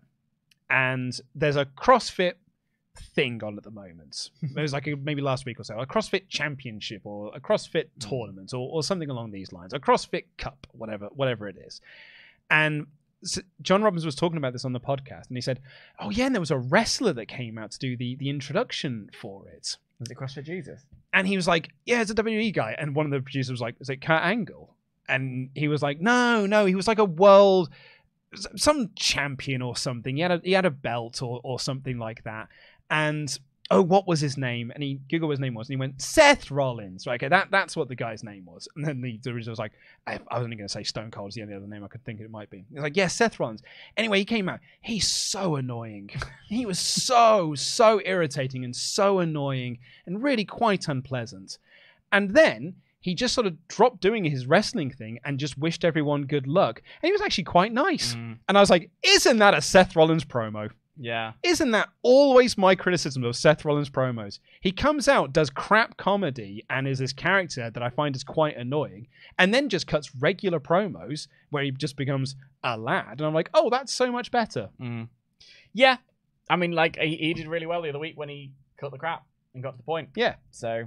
And there's a CrossFit thing on at the moment. It was like maybe last week or so, a CrossFit championship or a CrossFit tournament or something along these lines, a CrossFit cup, whatever it is. And so John Robbins was talking about this on the podcast, and he said, oh yeah, and there was a wrestler that came out to do the introduction for it. Was it CrossFit Jesus? And he was like, yeah, it's a WWE guy. And one of the producers was like, is it Kurt Angle? And he was like, no, he was like a world, some champion or something. He had a belt or something like that. And, oh, what was his name? And he Googled what his name was, and he went, Seth Rollins. Right, okay, that's what the guy's name was. And then the result was like, I was only going to say Stone Cold is the only other name I could think it might be. He's like, yeah, Seth Rollins. Anyway, he came out. He's so annoying. He was so irritating and so annoying and really quite unpleasant. And then he just sort of dropped doing his wrestling thing and just wished everyone good luck. And he was actually quite nice. And I was like, isn't that a Seth Rollins promo? Yeah. Isn't that always my criticism of Seth Rollins promos? He comes out, does crap comedy, and is this character that I find is quite annoying, and then just cuts regular promos where he just becomes a lad. And I'm like, oh, that's so much better. Yeah. I mean, like, he did really well the other week when he cut the crap and got to the point. Yeah. So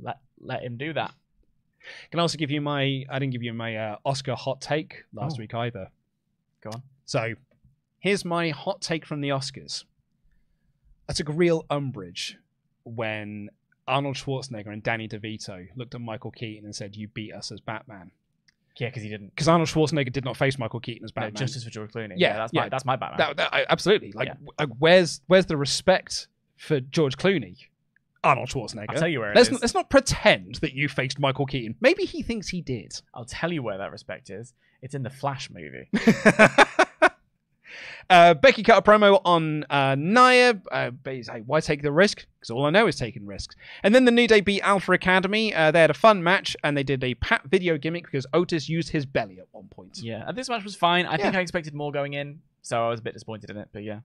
let him do that. Can I also give you my... I didn't give you my Oscar hot take last week either. Go on. So... here's my hot take from the Oscars. I took a real umbrage when Arnold Schwarzenegger and Danny DeVito looked at Michael Keaton and said, you beat us as Batman. Yeah, because he didn't. Because Arnold Schwarzenegger did not face Michael Keaton as Batman. No, Justice for George Clooney. Yeah, that's my Batman. Absolutely. Like, where's the respect for George Clooney? Arnold Schwarzenegger. I'll tell you where it is. Let's not pretend that you faced Michael Keaton. Maybe he thinks he did. I'll tell you where that respect is. It's in the Flash movie. Becky cut a promo on Nia. Why take the risk? Because all I know is taking risks. And then the New Day beat Alpha Academy. They had a fun match, and they did a Pat video gimmick because Otis used his belly at one point. Yeah, and this match was fine. I think I expected more going in, so I was a bit disappointed in it, but yeah.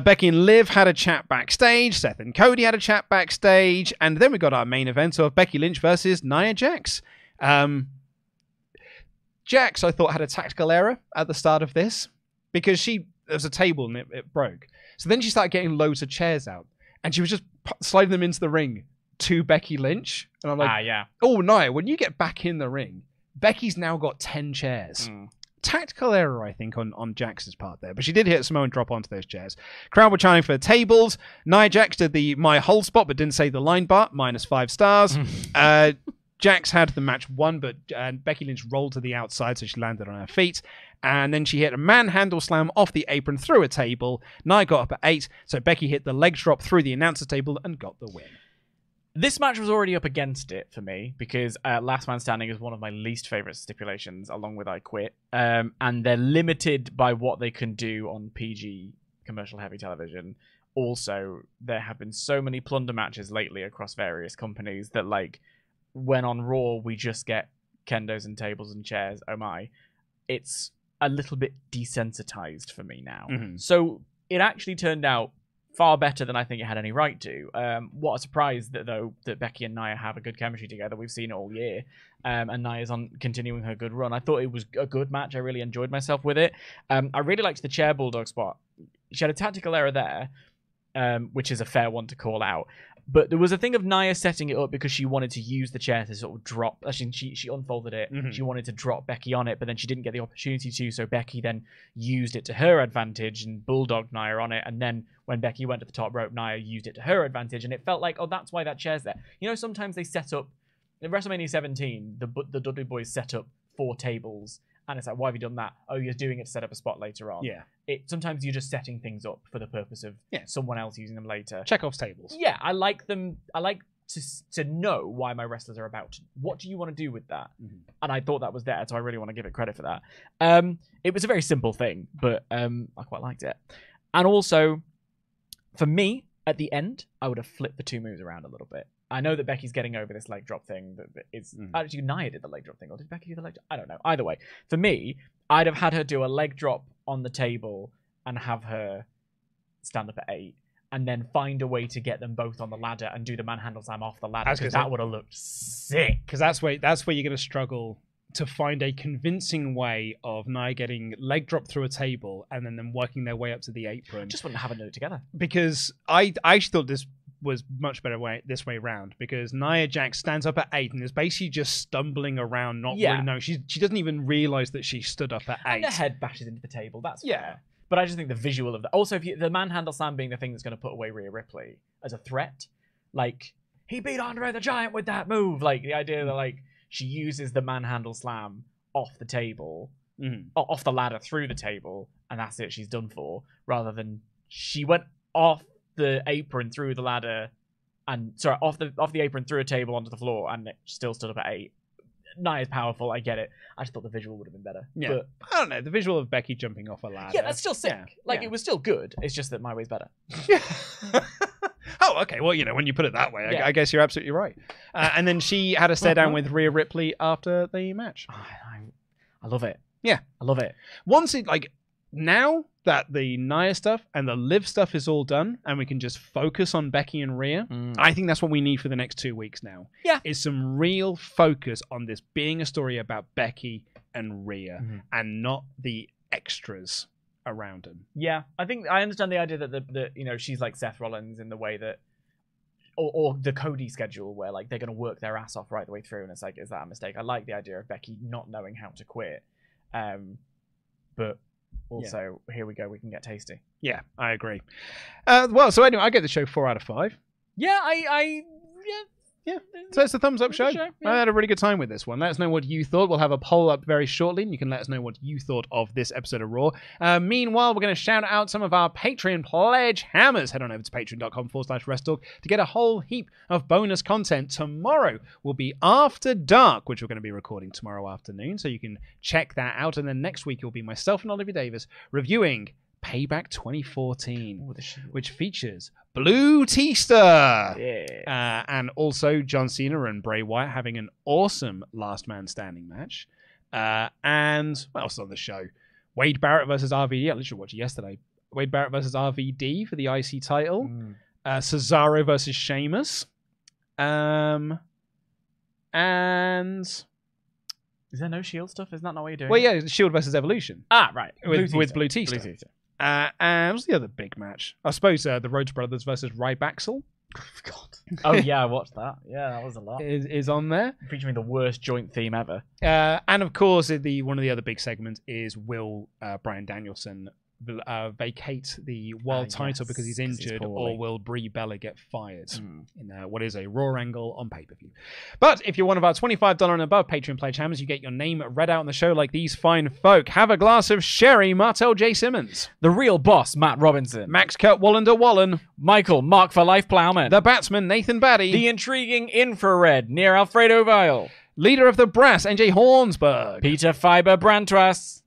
Becky and Liv had a chat backstage. Seth and Cody had a chat backstage. And then we got our main event of Becky Lynch versus Nia Jax. Jax, I thought, had a tactical error at the start of this. Because there was a table and it broke. So then she started getting loads of chairs out. And she was just sliding them into the ring to Becky Lynch. And I'm like, oh, Nia, when you get back in the ring, Becky's now got 10 chairs. Tactical error, I think, on Jax's part there. But she did hit Samoa and drop onto those chairs. Crowd were chanting for tables. Nia Jax did the my hole spot, but didn't say the line bar. -5 stars. Jax had the match won, but Becky Lynch rolled to the outside, so she landed on her feet. And then she hit a manhandle slam off the apron through a table. Nia got up at 8, so Becky hit the leg drop through the announcer table and got the win. This match was already up against it for me, because Last Man Standing is one of my least favourite stipulations, along with I Quit. And they're limited by what they can do on PG commercial-heavy television. Also, there have been so many plunder matches lately across various companies that, like, when on Raw, we just get kendos and tables and chairs. Oh my. It's a little bit desensitized for me now. So it actually turned out far better than I think it had any right to. What a surprise that Becky and Nia have a good chemistry together. We've seen it all year, and Nia's on continuing her good run. I thought it was a good match. I really enjoyed myself with it. I really liked the chair bulldog spot. She had a tactical error there, which is a fair one to call out. But there was a thing of Nia setting it up because she wanted to use the chair to sort of drop. Actually, she unfolded it. Mm-hmm. She wanted to drop Becky on it, but then she didn't get the opportunity to. So Becky then used it to her advantage and bulldogged Nia on it. And then when Becky went to the top rope, Nia used it to her advantage. And it felt like, oh, that's why that chair's there. You know, sometimes they set up... In WrestleMania 17, the Dudley Boys set up 4 tables. And it's like, why have you done that? Oh, you're doing it to set up a spot later on. Yeah. Sometimes you're just setting things up for the purpose of someone else using them later. Chekhov's tables. Yeah, I like them. I like to know why my wrestlers are about. What do you want to do with that? Mm-hmm. And I thought that was there, so I really want to give it credit for that. It was a very simple thing, but I quite liked it. And also, for me, at the end, I would have flipped the two moves around a little bit. I know that Becky's getting over this leg drop thing, but it's actually Nia did the leg drop thing, or did Becky do the leg drop? I don't know. Either way, for me, I'd have had her do a leg drop on the table and have her stand up at 8, and then find a way to get them both on the ladder and do the manhandle slam off the ladder, because that would have looked sick. Because that's where you're going to struggle to find a convincing way of Nia getting leg drop through a table and then them working their way up to the apron. I just wouldn't have them do it together. Because I actually thought this was much better this way round, because Nia Jax stands up at 8 and is basically just stumbling around, not really knowing. She doesn't even realise that she stood up at 8. And her head bashes into the table. That's fair. But I just think the visual of that. Also, if the manhandle slam being the thing that's going to put away Rhea Ripley as a threat, like, he beat Andre the Giant with that move. Like, the idea that, like, she uses the manhandle slam off the table, off the ladder through the table, and that's it, she's done for, rather than she went off the apron through the ladder and off the apron through a table onto the floor and it still stood up at 8. Nia is powerful, I get it. I just thought the visual would have been better. Yeah. But I don't know, the visual of Becky jumping off a ladder. Yeah, that's still sick. Yeah. Like it was still good. It's just that my way's better. Oh, okay. Well, you know, when you put it that way, I guess you're absolutely right. And then she had a stare down with Rhea Ripley after the match. I love it. Yeah. I love it. Once it now that the Nia stuff and the Liv stuff is all done and we can just focus on Becky and Rhea, I think that's what we need for the next 2 weeks now. Yeah. Is some real focus on this being a story about Becky and Rhea and not the extras around them. Yeah. I think I understand the idea that she's like Seth Rollins in the way that or the Cody schedule where like they're gonna work their ass off right the way through and it's like, is that a mistake? I like the idea of Becky not knowing how to quit. But also, here we go. We can get tasty. Yeah, I agree. Well, so anyway, I get the show 4 out of 5. Yeah, so it's a thumbs up show. I had a really good time with this one. Let us know what you thought. We'll have a poll up very shortly, and you can let us know what you thought of this episode of Raw. Meanwhile, we're going to shout out some of our Patreon pledge hammers. Head on over to patreon.com/WrestleTalk to get a whole heap of bonus content. Tomorrow will be After Dark, which we're going to be recording tomorrow afternoon, so you can check that out. And then next week, it will be myself and Olivia Davis reviewing Payback 2014, which features Blue Tista and also John Cena and Bray Wyatt having an awesome last man standing match, and what else is on the show? Wade Barrett versus RVD. I literally watched it yesterday. Wade Barrett versus RVD for the IC title. Cesaro versus Sheamus, and is there no Shield stuff? Isn't that not what you're doing? Well, yeah, Shield versus Evolution. Ah, right, with Blue Tista. Blue Tista. And what's the other big match? I suppose the Rhodes Brothers versus Rybacksel. God. Oh, yeah, I watched that. Yeah, that was a lot. Is on there. Featuring the worst joint theme ever. And, of course, one of the other big segments is will Bryan Danielson vacate the world title because he's injured, or will Brie Bella get fired in what is a Raw angle on pay-per-view. But if you're one of our $25 and above Patreon pledge hammers, you get your name read out on the show like these fine folk. Have a glass of sherry, Martel J. Simmons. The Real Boss, Matt Robinson. Max Kurt Wallander Wallen. Michael Mark for Life Plowman. The Batsman, Nathan Batty. The Intriguing Infrared, near Alfredo Vile. Leader of the Brass, NJ Hornsberg. Peter Fiber Brantras.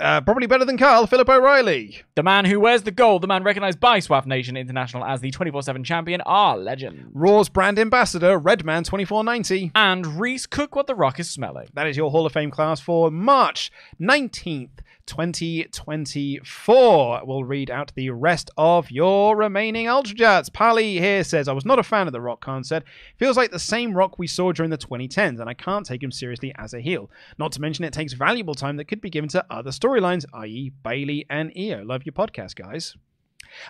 Probably better than Carl, Philip O'Reilly. The man who wears the gold, the man recognized by SWAF Nation International as the 24/7 champion, our legend. Raw's brand ambassador, Redman 2490. And Reese Cook, what the Rock is smelling. That is your Hall of Fame class for March 19th, 2024. We'll read out the rest of your remaining Ultra Jets. Pali here says, I was not a fan of The Rock concert. Feels like the same Rock we saw during the 2010s, and I can't take him seriously as a heel. Not to mention it takes valuable time that could be given to other storylines, i.e. Bayley and Io. Love your podcast, guys.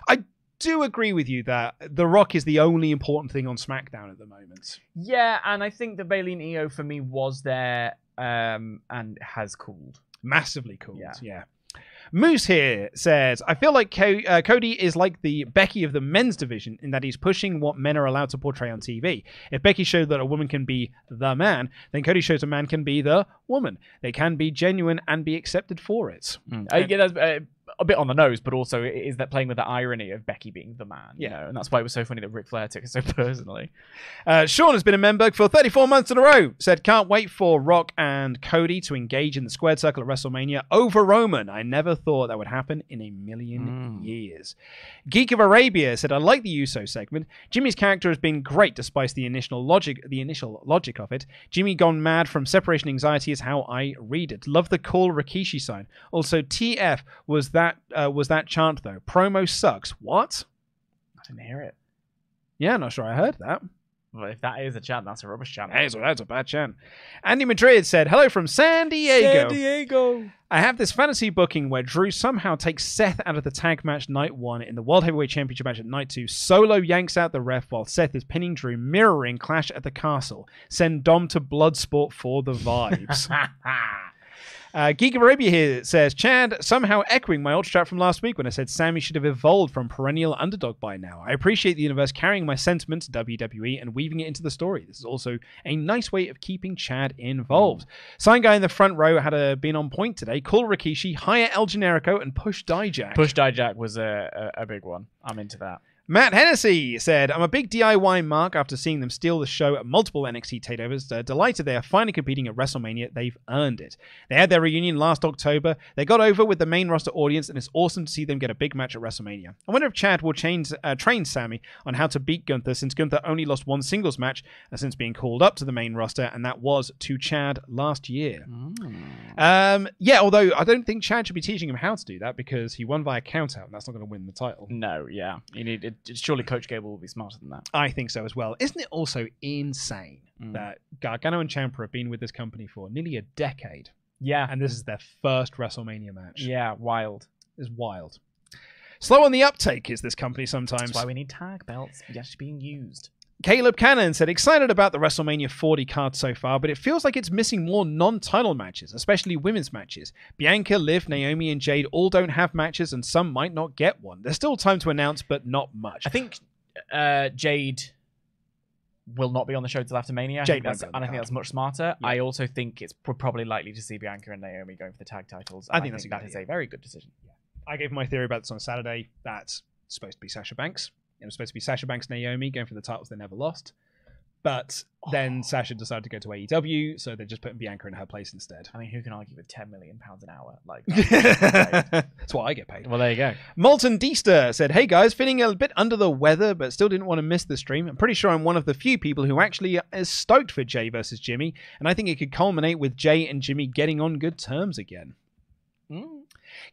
I do agree with you that The Rock is the only important thing on SmackDown at the moment. Yeah, and I think the Bayley and Io for me was there and has cooled. Massively cool, yeah. Moose here says, I feel like Cody is like the Becky of the men's division in that he's pushing what men are allowed to portray on TV. If Becky showed that a woman can be the man, then Cody shows a man can be the woman. They can be genuine and be accepted for it. Yeah, that's a bit on the nose, but also it is that playing with the irony of Becky being the man. Yeah, you know? And that's why it was so funny that Ric Flair took it so personally. Sean has been a member for 34 months in a row. Said, can't wait for Rock and Cody to engage in the squared circle at WrestleMania over Roman. I never thought that would happen in a million years. Geek of Arabia said, I like the Uso segment. Jimmy's character has been great despite the initial logic of it. Jimmy gone mad from separation anxiety is how I read it. Love the cool Rikishi sign. Also, TF was that chant though. Promo sucks. What? I didn't hear it. Yeah, not sure I heard that. Well, if that is a chant, that's a rubbish chant. That's a bad chant. Andy Madrid said, hello from San Diego. San Diego. I have this fantasy booking where Drew somehow takes Seth out of the tag match night one in the World Heavyweight Championship match at night two. Solo yanks out the ref while Seth is pinning Drew, mirroring Clash at the Castle. Send Dom to Bloodsport for the vibes. Geek of Arabia here says, Chad, somehow echoing my old chat from last week when I said Sammy should have evolved from perennial underdog by now. I appreciate the universe carrying my sentiment to WWE and weaving it into the story. This is also a nice way of keeping Chad involved. Sign guy in the front row had been on point today. Call Rikishi, hire El Generico, and push Dijak. Push Dijak was a big one. I'm into that. Matt Hennessy said, I'm a big DIY mark after seeing them steal the show at multiple NXT takeovers. Delighted they are finally competing at WrestleMania. They've earned it. They had their reunion last October. They got over with the main roster audience, and it's awesome to see them get a big match at WrestleMania. I wonder if Chad will train Sammy on how to beat Gunther, since Gunther only lost one singles match since being called up to the main roster, and that was to Chad last year. Yeah, although I don't think Chad should be teaching him how to do that, because he won via countout, and that's not going to win the title. No, yeah. You need it. Surely Coach Gable will be smarter than that. I think so as well. Isn't it also insane that Gargano and Ciampa have been with this company for nearly a decade? Yeah. And this is their first WrestleMania match. Yeah, wild. It's wild. Slow on the uptake is this company sometimes. That's why we need tag belts. Yes, being used. Caleb Cannon said, excited about the WrestleMania 40 card so far, but it feels like it's missing more non-title matches, especially women's matches. Bianca, Liv, Naomi, and Jade all don't have matches, and some might not get one. There's still time to announce, but not much. I think Jade will not be on the show till after Mania. I think that's much smarter. Yeah. I also think it's probably likely to see Bianca and Naomi going for the tag titles. I think that is a very good decision. Yeah. I gave my theory about this on Saturday. That's supposed to be Sasha Banks. It was supposed to be Sasha Banks, Naomi going for the titles they never lost. But then Sasha decided to go to AEW, so they're just putting Bianca in her place instead. I mean, who can argue with $10 million an hour? Like, that's what I get paid. Well, there you go. Molten Deaster said, hey guys, feeling a bit under the weather, but still didn't want to miss the stream. I'm pretty sure I'm one of the few people who actually is stoked for Jey versus Jimmy, and I think it could culminate with Jey and Jimmy getting on good terms again.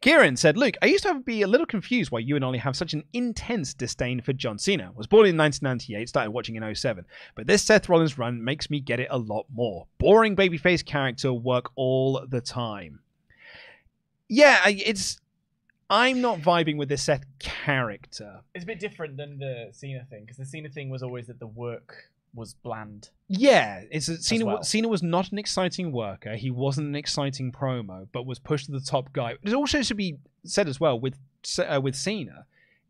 Kieran said, Luke, I used to be a little confused why you and Ollie have such an intense disdain for John Cena. Was born in 1998, started watching in 07, but this Seth Rollins run makes me get it a lot more. Boring babyface character work all the time. Yeah, I'm not vibing with this Seth character. It's a bit different than the Cena thing, because the Cena thing was always that the work was bland. Yeah, Cena was not an exciting worker. He wasn't an exciting promo, but was pushed to the top guy. It also should be said as well with Cena,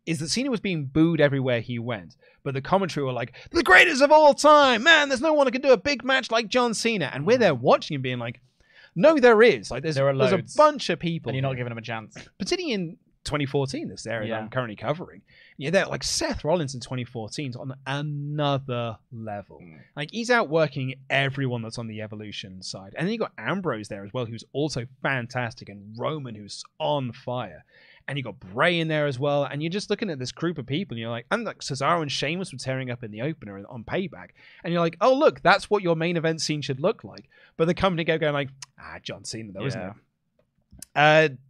is that Cena was being booed everywhere he went, but the commentary were like, the greatest of all time, man, there's no one who can do a big match like John Cena. And we're there watching him being like, no, there is. Like, there's a bunch of people. And you're not giving him a chance. Particularly in 2014 that's there, and I'm currently covering. Yeah, they're like Seth Rollins in 2014's on another level. Like, he's outworking everyone that's on the Evolution side. And then you got Ambrose there as well, who's also fantastic, and Roman, who's on fire. And you got Bray in there as well. And you're just looking at this group of people, and you're like, and like Cesaro and Sheamus were tearing up in the opener on Payback. And you're like, oh, look, that's what your main event scene should look like. But the company going like, John Cena though, isn't it?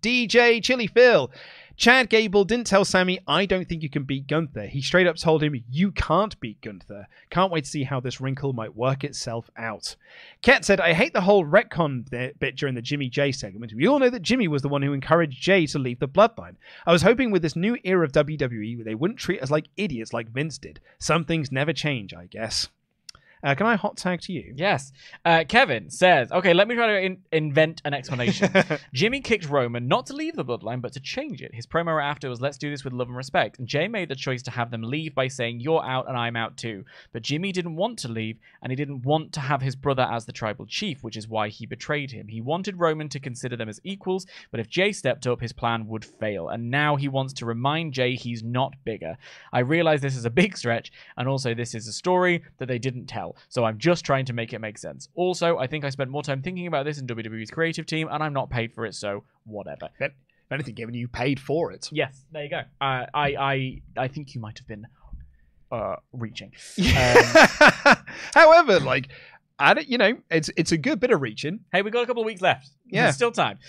DJ Chili Phil. Chad Gable didn't tell Sammy, I don't think you can beat Gunther. He straight up told him, you can't beat Gunther. Can't wait to see how this wrinkle might work itself out. Ket said, I hate the whole retcon bit during the Jimmy Jay segment. We all know that Jimmy was the one who encouraged Jay to leave the bloodline. I was hoping with this new era of WWE, they wouldn't treat us like idiots like Vince did. Some things never change, I guess. Can I hot tag to you? Yes. Kevin says, okay, let me try to invent an explanation. Jimmy kicked Roman not to leave the bloodline, but to change it. His promo after was, let's do this with love and respect. And Jay made the choice to have them leave by saying, you're out and I'm out too. But Jimmy didn't want to leave, and he didn't want to have his brother as the tribal chief, which is why he betrayed him. He wanted Roman to consider them as equals, but if Jay stepped up, his plan would fail. And now he wants to remind Jay he's not bigger. I realize this is a big stretch, and also this is a story that they didn't tell. So I'm just trying to make it make sense. Also, I think I spent more time thinking about this in WWE's creative team, and I'm not paid for it, so whatever. If anything, given you paid for it. Yes, there you go. I think you might have been reaching. However, like, you know, it's a good bit of reaching. Hey, we've got a couple of weeks left. Yeah. There's still time.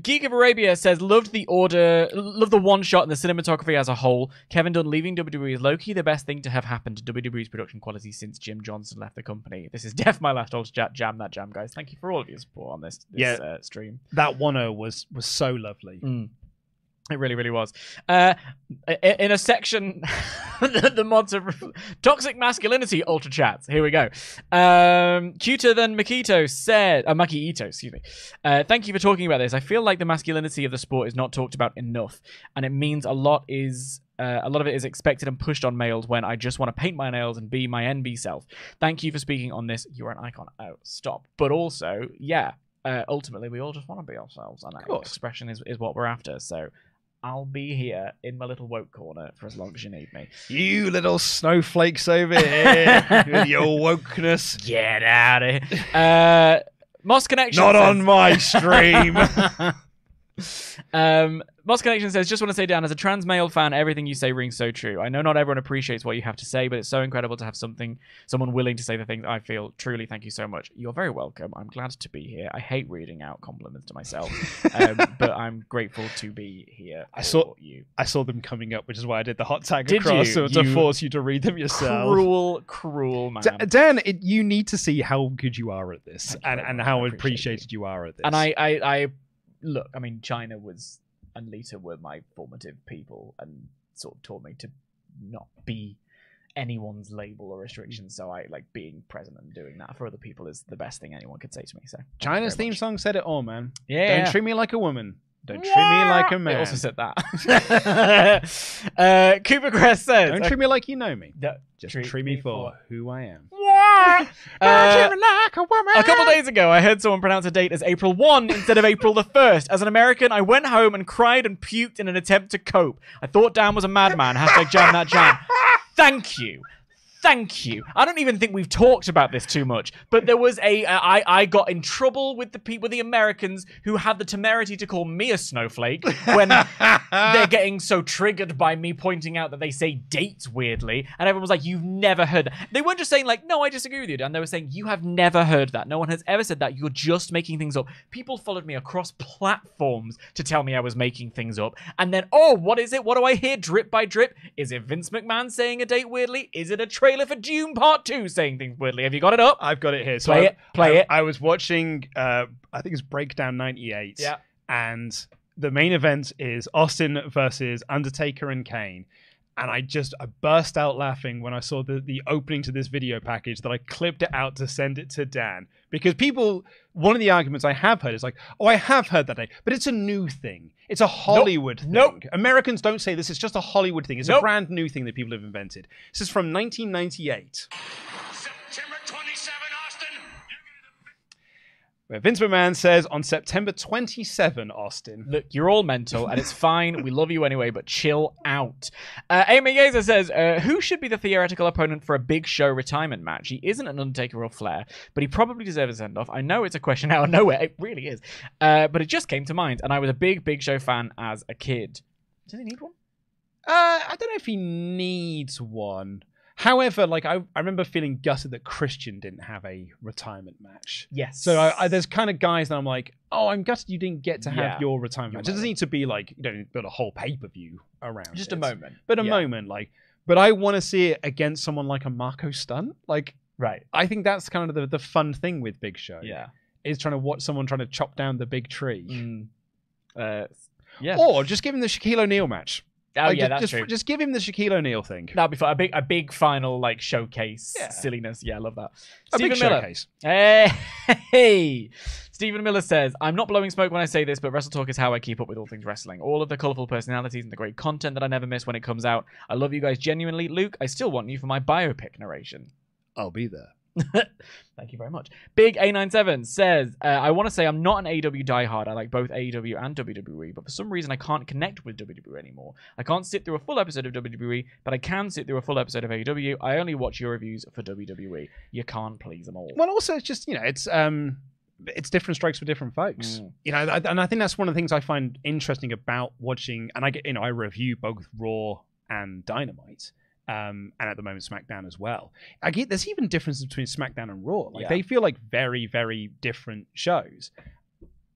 Geek of Arabia says, loved the one shot and the cinematography as a whole. Kevin Dunn leaving WWE is low-key the best thing to have happened to WWE's production quality since Jim Johnson left the company. This is def my last old chat. Jam that jam, guys. Thank you for all of your support on this stream. That 1-0 was so lovely. It really, really was. In a section, the mods of toxic masculinity ultra chats. Here we go. Cuter Than Makito said, Makiito, excuse me. Thank you for talking about this. I feel like the masculinity of the sport is not talked about enough, and it means a lot of it is expected and pushed on males when I just want to paint my nails and be my NB self. Thank you for speaking on this. You're an icon. Oh, stop. But also, yeah, ultimately we all just want to be ourselves, and our expression is what we're after. So I'll be here in my little woke corner for as long as you need me. You little snowflakes over here with your wokeness. Get out of here. Moss Connection. Not on my stream. Moss Connection says, just want to say, Dan, as a trans male fan, everything you say rings so true. I know not everyone appreciates what you have to say, but it's so incredible to have someone willing to say the things I feel. Truly, thank you so much. You're very welcome. I'm glad to be here. I hate reading out compliments to myself, but I'm grateful to be here. I saw them coming up, which is why I did the hot tag across to force you to read them yourself. Cruel, cruel man. Dan, you need to see how good you are at this, and how appreciated you are at this. And I look, I mean, China was and Lita were my formative people and sort of taught me to not be anyone's label or restriction. So I like being present and doing that for other people is the best thing anyone could say to me. So China's theme song said it all, man. Yeah. Don't treat me like a woman. Don't treat me like a man. It also said that. Cooper Crest says, don't treat me like you know me. No, just treat me for who I am. Like a woman. A couple days ago, I heard someone pronounce a date as April 1 instead of April the 1st. As an American, I went home and cried and puked in an attempt to cope. I thought Dan was a madman. Hashtag jam that jam. Thank you. Thank you. I don't even think we've talked about this too much, but there was I got in trouble with the Americans who had the temerity to call me a snowflake when they're getting so triggered by me pointing out that they say dates weirdly, and everyone was like, you've never heard that. They weren't just saying like, no, I disagree with you, Dan. They were saying, you have never heard that. No one has ever said that. You're just making things up. People followed me across platforms to tell me I was making things up, and then, oh, what is it? What do I hear drip by drip? Is it Vince McMahon saying a date weirdly? Is it a trailer for Dune Part 2 saying things weirdly? Have you got it up? I've got it here. So play it. I was watching, I think it's Breakdown 98. Yeah. And the main event is Austin versus Undertaker and Kane. And I burst out laughing when I saw the opening to this video package that I clipped it out to send it to Dan. Because people, one of the arguments I have heard is like, oh, I have heard that name, but it's a new thing. It's a Hollywood thing. Nope. Americans don't say this. It's just a Hollywood thing. It's a brand new thing that people have invented. This is from 1998. September 27, Austin. where Vince McMahon says on September 27, Austin, look, you're all mental and it's fine. We love you anyway, but chill out. Amy Gazer says, who should be the theoretical opponent for a Big Show retirement match? He isn't an Undertaker or Flair, but he probably deserves a send-off. I know it's a question out of nowhere. It really is. But it just came to mind, and I was a big Big Show fan as a kid. Does he need one? I don't know if he needs one. However, like I remember feeling gutted that Christian didn't have a retirement match. Yes. So there's kind of guys that I'm like, oh, I'm gutted you didn't get to have your retirement match. It doesn't need to be like, you don't build a whole pay-per-view around just it. A moment. But a moment, like, but I want to see it against someone like a Marco Stunt. Like, right. I think that's kind of the fun thing with Big Show. Yeah. Is trying to watch someone trying to chop down the big tree. Or just give him the Shaquille O'Neal match. Oh, like, yeah, that's true. Just give him the Shaquille O'Neal thing. That'd be fun. A big final, like, showcase silliness. Yeah, I love that. Stephen Miller. Hey! Stephen Miller says, I'm not blowing smoke when I say this, but WrestleTalk is how I keep up with all things wrestling. All of the colourful personalities and the great content that I never miss when it comes out. I love you guys genuinely. Luke, I still want you for my biopic narration. I'll be there. Thank you very much. Big A97 says, I want to say I'm not an AEW diehard. I like both AEW and WWE, but for some reason I can't connect with WWE anymore. I can't sit through a full episode of WWE, but I can sit through a full episode of AEW. I only watch your reviews for WWE. You can't please them all. Well, also it's just, you know, it's different strokes for different folks. You know, and I think that's one of the things I find interesting about watching, and I get, you know, I review both Raw and Dynamite. And at the moment SmackDown as well. I get there's even differences between SmackDown and Raw. Like they feel like very, very different shows.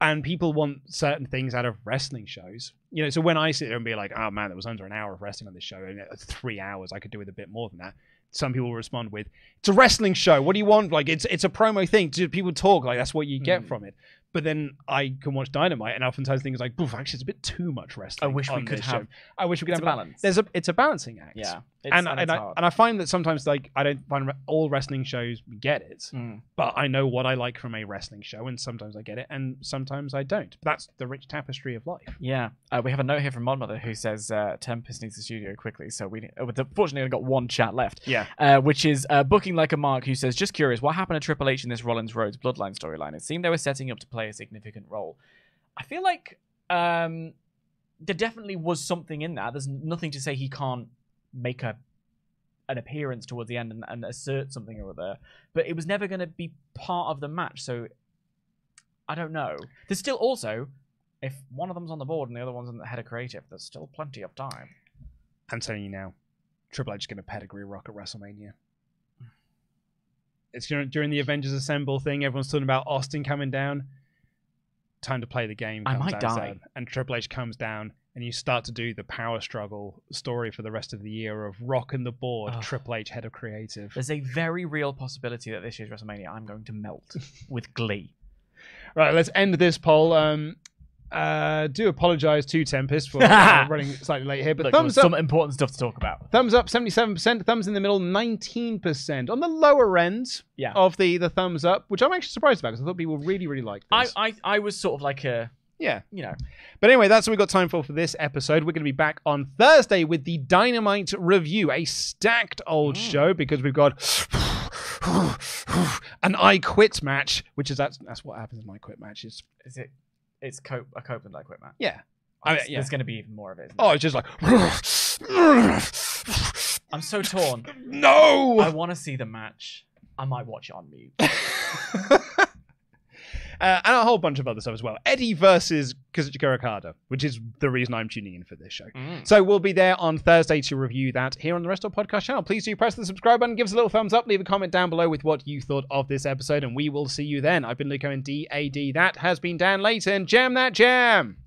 And people want certain things out of wrestling shows. You know, so when I sit there and be like, oh man, there was under an hour of wrestling on this show, and 3 hours, I could do with a bit more than that. Some people respond with, it's a wrestling show. What do you want? Like it's a promo thing. People talk, like that's what you get from it. But then I can watch Dynamite, and oftentimes things like, "Boof, actually, it's a bit too much wrestling." I wish we could have a balance. It's a balancing act. Yeah, and I find that sometimes, like, I don't find all wrestling shows get it, but I know what I like from a wrestling show, and sometimes I get it, and sometimes I don't. But that's the rich tapestry of life. Yeah, we have a note here from Mod Mother who says Tempest needs the studio quickly, so we fortunately only got one chat left. Yeah, which is Booking Like a Mark, who says, "Just curious, what happened to Triple H in this Rollins Rhodes Bloodline storyline? It seemed they were setting up to play a significant role." I feel like there definitely was something in that. There's nothing to say he can't make an appearance towards the end and assert something or other, but it was never going to be part of the match, so I don't know. There's still also, if one of them's on the board and the other one's on the head of creative, there's still plenty of time. I'm telling you now, Triple H is going to pedigree Rock at WrestleMania. It's during the Avengers Assemble thing, everyone's talking about Austin coming down. Time to play the game. I might die. And Triple H comes down, and you start to do the power struggle story for the rest of the year of Rock and the board, Triple H head of creative. There's a very real possibility that this year's WrestleMania, I'm going to melt with glee. Right, let's end this poll. Do apologize to Tempest for running slightly late here, but look, thumbs up, some important stuff to talk about. Thumbs up 77%, thumbs in the middle 19%, on the lower end of the thumbs up, which I'm actually surprised about because I thought people really liked this. I was sort of like a you know, but anyway, that's what we've got time for this episode. We're going to be back on Thursday with the Dynamite review, a stacked old show, because we've got an I Quit match, which is that's what happens in my quit matches. It's a Copeland like quit match. Yeah. There's going to be even more of it. Oh, it's just like... I'm so torn. No! I want to see the match. I might watch it on mute. And a whole bunch of other stuff as well. Eddie versus Kazuchika Okada, which is the reason I'm tuning in for this show. So we'll be there on Thursday to review that here on the WrestleTalk Podcast channel. Please do press the subscribe button, give us a little thumbs up, leave a comment down below with what you thought of this episode, and we will see you then. I've been Luke Owen, DAD. That has been Dan Layton. Jam that jam!